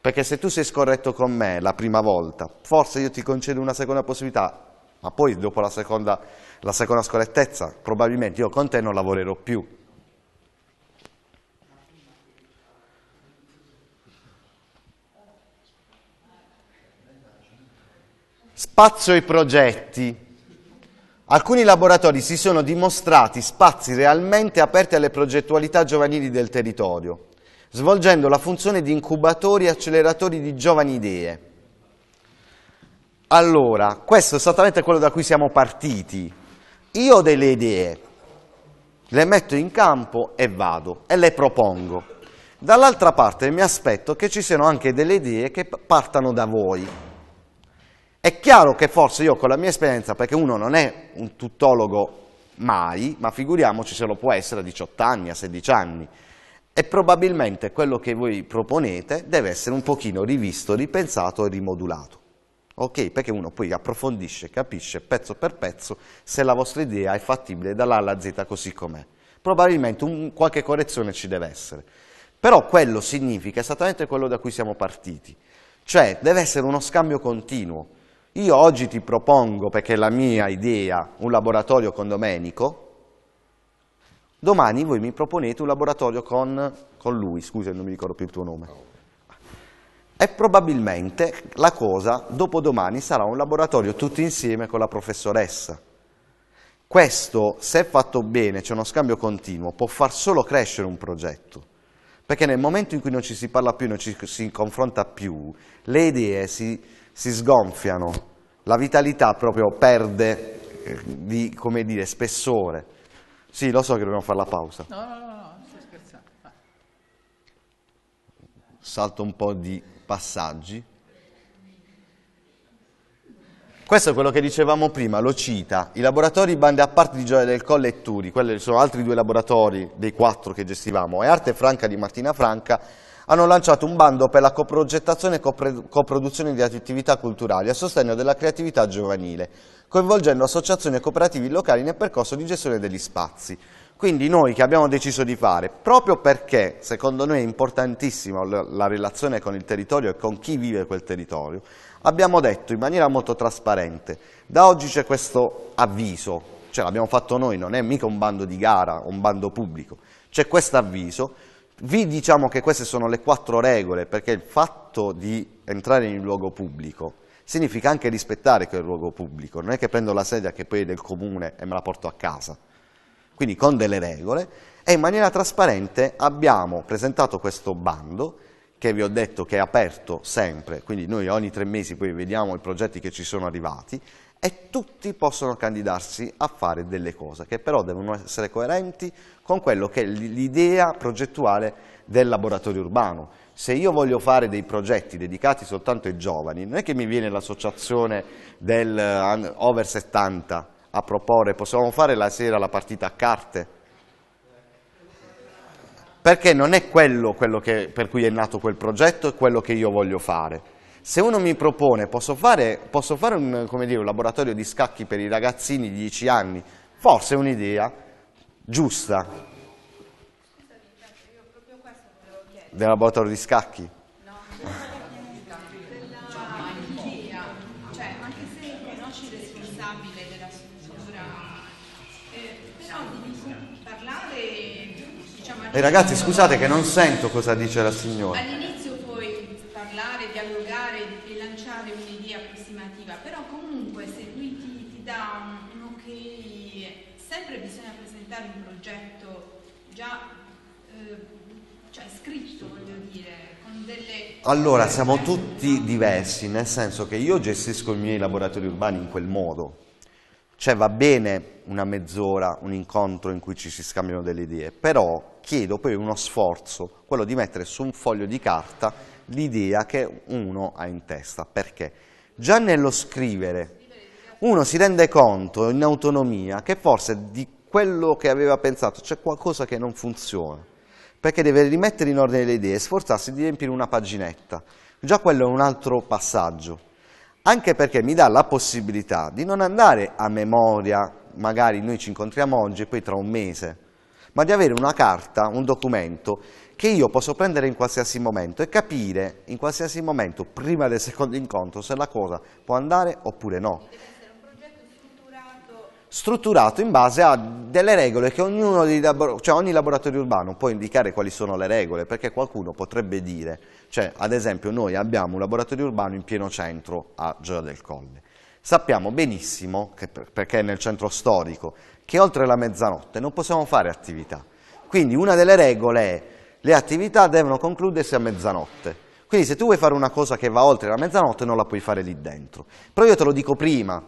Perché se tu sei scorretto con me la prima volta, forse io ti concedo una seconda possibilità, ma poi dopo la seconda, la seconda scorrettezza, probabilmente io con te non lavorerò più. Spazio ai progetti. Alcuni laboratori si sono dimostrati spazi realmente aperti alle progettualità giovanili del territorio, svolgendo la funzione di incubatori e acceleratori di giovani idee. Allora, questo è esattamente quello da cui siamo partiti. Io ho delle idee, le metto in campo e vado, e le propongo. Dall'altra parte mi aspetto che ci siano anche delle idee che partano da voi. È chiaro che forse io con la mia esperienza, perché uno non è un tuttologo mai, ma figuriamoci se lo può essere a diciotto anni, a sedici anni, e probabilmente quello che voi proponete deve essere un pochino rivisto, ripensato e rimodulato. Ok? Perché uno poi approfondisce, capisce pezzo per pezzo se la vostra idea è fattibile dall'A alla Z così com'è. Probabilmente un, qualche correzione ci deve essere. Però quello significa esattamente quello da cui siamo partiti. Cioè deve essere uno scambio continuo. Io oggi ti propongo, perché è la mia idea, un laboratorio con Domenico. Domani voi mi proponete un laboratorio con, con lui, scusa non mi ricordo più il tuo nome. e probabilmente la cosa dopodomani sarà un laboratorio tutti insieme con la professoressa. Questo, se fatto bene, c'è uno scambio continuo, può far solo crescere un progetto, perché nel momento in cui non ci si parla più, non ci si confronta più, le idee si, si sgonfiano, la vitalità proprio perde di, come dire, spessore. Sì, lo so che dobbiamo fare la pausa. No, no, no, no, non sto scherzando. Ah. Salto un po' di passaggi. Questo è quello che dicevamo prima, lo cita. I laboratori bande a parte di Gioia del Colle e Turi, quelli sono altri due laboratori dei quattro che gestivamo, e Arte Franca di Martina Franca, hanno lanciato un bando per la coprogettazione e coproduzione di attività culturali a sostegno della creatività giovanile, coinvolgendo associazioni e cooperativi locali nel percorso di gestione degli spazi. Quindi noi che abbiamo deciso di fare, proprio perché secondo noi è importantissima la relazione con il territorio e con chi vive quel territorio, abbiamo detto in maniera molto trasparente, da oggi c'è questo avviso, cioè l'abbiamo fatto noi, non è mica un bando di gara, un bando pubblico, c'è questo avviso. Vi diciamo che queste sono le quattro regole, perché il fatto di entrare in un luogo pubblico significa anche rispettare quel luogo pubblico, non è che prendo la sedia che poi è del comune e me la porto a casa, quindi con delle regole, e in maniera trasparente abbiamo presentato questo bando che vi ho detto che è aperto sempre, quindi noi ogni tre mesi poi vediamo i progetti che ci sono arrivati e tutti possono candidarsi a fare delle cose che però devono essere coerenti con quello che è l'idea progettuale del laboratorio urbano. Se io voglio fare dei progetti dedicati soltanto ai giovani, non è che mi viene l'associazione del over settanta a proporre, possiamo fare la sera la partita a carte, perché non è quello, quello che, per cui è nato quel progetto e quello che io voglio fare. Se uno mi propone, posso fare, posso fare un, come dire, un laboratorio di scacchi per i ragazzini di dieci anni, forse è un'idea giusta. Io proprio questo volevo chiedere. Del laboratorio di scacchi? No, della magia, cioè anche se conosci il responsabile della struttura, eh, però di parlare, diciamo... E ragazzi, scusate che non sento cosa dice la signora. All'inizio puoi parlare, dialogare, un'idea approssimativa, però comunque se lui ti, ti dà un, un ok, sempre bisogna presentare un progetto già eh, cioè scritto, voglio dire, con delle... Allora, siamo tutti diversi, nel senso che io gestisco i miei laboratori urbani in quel modo, cioè va bene una mezz'ora, un incontro in cui ci si scambiano delle idee, però chiedo poi uno sforzo, quello di mettere su un foglio di carta l'idea che uno ha in testa, perché già nello scrivere uno si rende conto in autonomia che forse di quello che aveva pensato c'è qualcosa che non funziona, perché deve rimettere in ordine le idee e sforzarsi di riempire una paginetta, già quello è un altro passaggio, anche perché mi dà la possibilità di non andare a memoria, magari noi ci incontriamo oggi e poi tra un mese, ma di avere una carta, un documento che io posso prendere in qualsiasi momento e capire in qualsiasi momento, prima del secondo incontro, se la cosa può andare oppure no. Deve essere un progetto strutturato. Strutturato in base a delle regole che ognuno dei labor- cioè ogni laboratorio urbano può indicare quali sono le regole, perché qualcuno potrebbe dire, cioè ad esempio noi abbiamo un laboratorio urbano in pieno centro a Gioia del Colle. Sappiamo benissimo, che per, perché è nel centro storico, che oltre la mezzanotte non possiamo fare attività. Quindi una delle regole è le attività devono concludersi a mezzanotte. Quindi se tu vuoi fare una cosa che va oltre la mezzanotte non la puoi fare lì dentro. Però io te lo dico prima,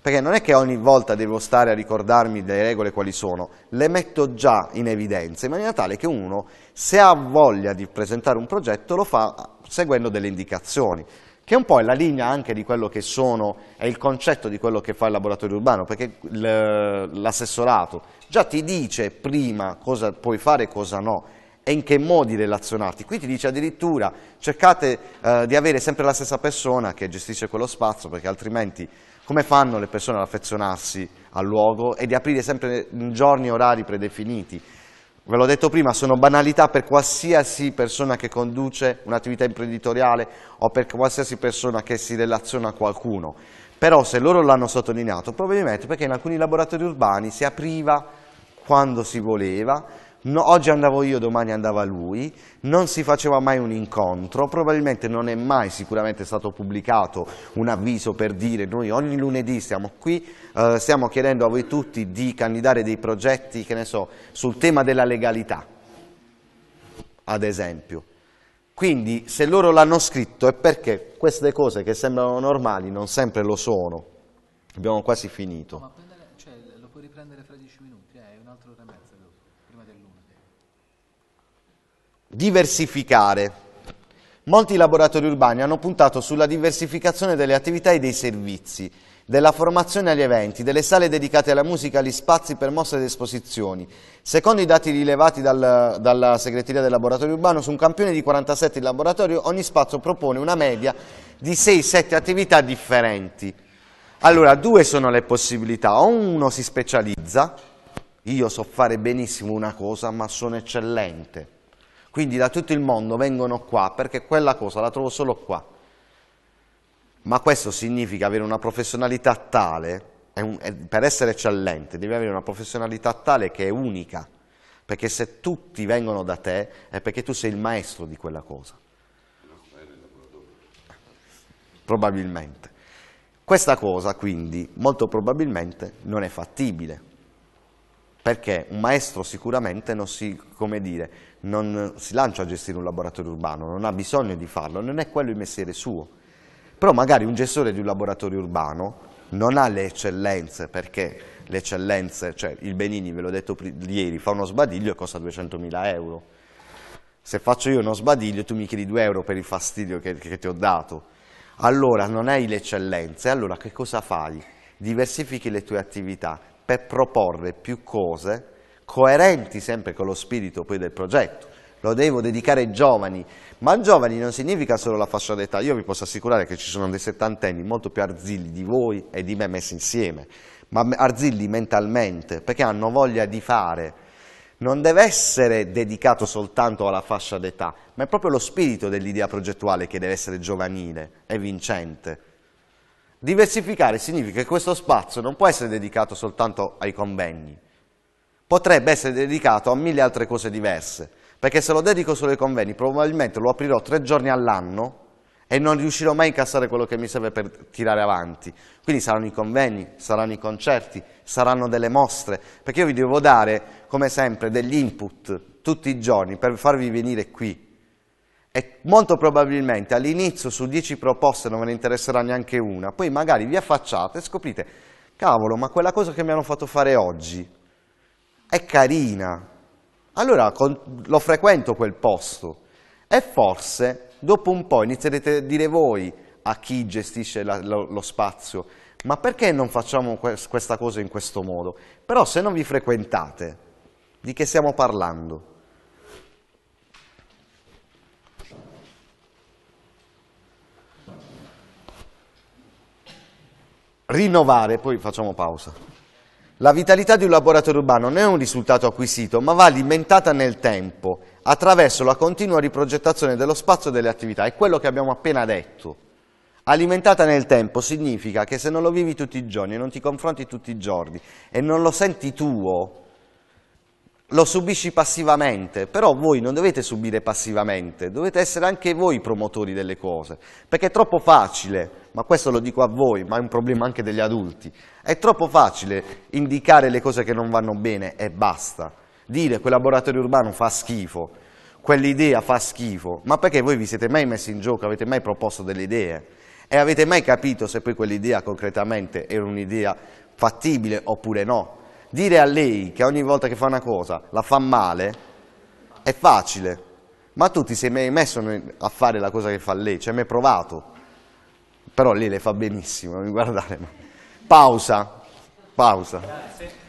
perché non è che ogni volta devo stare a ricordarmi delle regole quali sono, le metto già in evidenza, in maniera tale che uno, se ha voglia di presentare un progetto, lo fa seguendo delle indicazioni, che un po' è la linea anche di quello che sono, è il concetto di quello che fa il laboratorio urbano, perché l'assessorato già ti dice prima cosa puoi fare e cosa no, e in che modi relazionarti. Qui ti dice addirittura cercate eh, di avere sempre la stessa persona che gestisce quello spazio, perché altrimenti come fanno le persone ad affezionarsi al luogo, e di aprire sempre in giorni e orari predefiniti. Ve l'ho detto prima, sono banalità per qualsiasi persona che conduce un'attività imprenditoriale o per qualsiasi persona che si relaziona a qualcuno. Però se loro l'hanno sottolineato, probabilmente perché in alcuni laboratori urbani si apriva quando si voleva, No, oggi andavo io, domani andava lui, non si faceva mai un incontro, probabilmente non è mai sicuramente stato pubblicato un avviso per dire noi ogni lunedì siamo qui, eh, stiamo chiedendo a voi tutti di candidare dei progetti, che ne so, sul tema della legalità, ad esempio. Quindi se loro l'hanno scritto è perché queste cose che sembrano normali non sempre lo sono. Abbiamo quasi finito. Ma prendere, cioè, lo puoi riprendere fra dieci minuti, è eh? un'altra ora e mezza prima del lunedì. Diversificare. Molti laboratori urbani hanno puntato sulla diversificazione delle attività e dei servizi, della formazione agli eventi, delle sale dedicate alla musica, agli spazi per mostre ed esposizioni. Secondo i dati rilevati dal, dalla segreteria del laboratorio urbano, su un campione di quarantasette laboratori ogni spazio propone una media di sei sette attività differenti. Allora, due sono le possibilità: o uno si specializza, io so fare benissimo una cosa ma sono eccellente, quindi da tutto il mondo vengono qua perché quella cosa la trovo solo qua. Ma questo significa avere una professionalità tale, è un, è, per essere eccellente devi avere una professionalità tale che è unica, perché se tutti vengono da te è perché tu sei il maestro di quella cosa. Probabilmente. Questa cosa quindi molto probabilmente non è fattibile, perché un maestro sicuramente non si, come dire, non si lancia a gestire un laboratorio urbano, non ha bisogno di farlo, non è quello il mestiere suo. Però magari un gestore di un laboratorio urbano non ha le eccellenze, perché le eccellenze, cioè il Benini, ve l'ho detto ieri, fa uno sbadiglio e costa duecentomila euro. Se faccio io uno sbadiglio tu mi chiedi due euro per il fastidio che, che ti ho dato. Allora non hai le eccellenze, allora che cosa fai? Diversifichi le tue attività per proporre più cose coerenti sempre con lo spirito poi del progetto. Lo devo dedicare ai giovani, ma giovani non significa solo la fascia d'età. Io vi posso assicurare che ci sono dei settantenni molto più arzilli di voi e di me messi insieme, ma arzilli mentalmente, perché hanno voglia di fare. Non deve essere dedicato soltanto alla fascia d'età, ma è proprio lo spirito dell'idea progettuale che deve essere giovanile e vincente. Diversificare significa che questo spazio non può essere dedicato soltanto ai convegni, potrebbe essere dedicato a mille altre cose diverse. Perché se lo dedico solo ai convegni, probabilmente lo aprirò tre giorni all'anno e non riuscirò mai a incassare quello che mi serve per tirare avanti. Quindi saranno i convegni, saranno i concerti, saranno delle mostre, perché io vi devo dare, come sempre, degli input tutti i giorni per farvi venire qui. E molto probabilmente all'inizio su dieci proposte non ve ne interesserà neanche una, poi magari vi affacciate e scoprite, cavolo, ma quella cosa che mi hanno fatto fare oggi è carina. Allora lo frequento quel posto e forse dopo un po' inizierete a dire voi a chi gestisce la, lo, lo spazio, ma perché non facciamo que questa cosa in questo modo? Però se non vi frequentate, di che stiamo parlando? Rinnovare, poi facciamo pausa. La vitalità di un laboratorio urbano non è un risultato acquisito, ma va alimentata nel tempo, attraverso la continua riprogettazione dello spazio e delle attività. È quello che abbiamo appena detto. Alimentata nel tempo significa che se non lo vivi tutti i giorni, non ti confronti tutti i giorni e non lo senti tuo, lo subisci passivamente. Però voi non dovete subire passivamente, dovete essere anche voi promotori delle cose, perché è troppo facile. Ma questo lo dico a voi, ma è un problema anche degli adulti. È troppo facile indicare le cose che non vanno bene e basta. Dire quel laboratorio urbano fa schifo, quell'idea fa schifo, ma perché voi vi siete mai messi in gioco, avete mai proposto delle idee e avete mai capito se poi quell'idea concretamente era un'idea fattibile oppure no. Dire a lei che ogni volta che fa una cosa la fa male è facile, ma tu ti sei mai messo a fare la cosa che fa lei, ci hai mai provato? Però lei le fa benissimo, non mi guardare. Pausa, pausa. Grazie.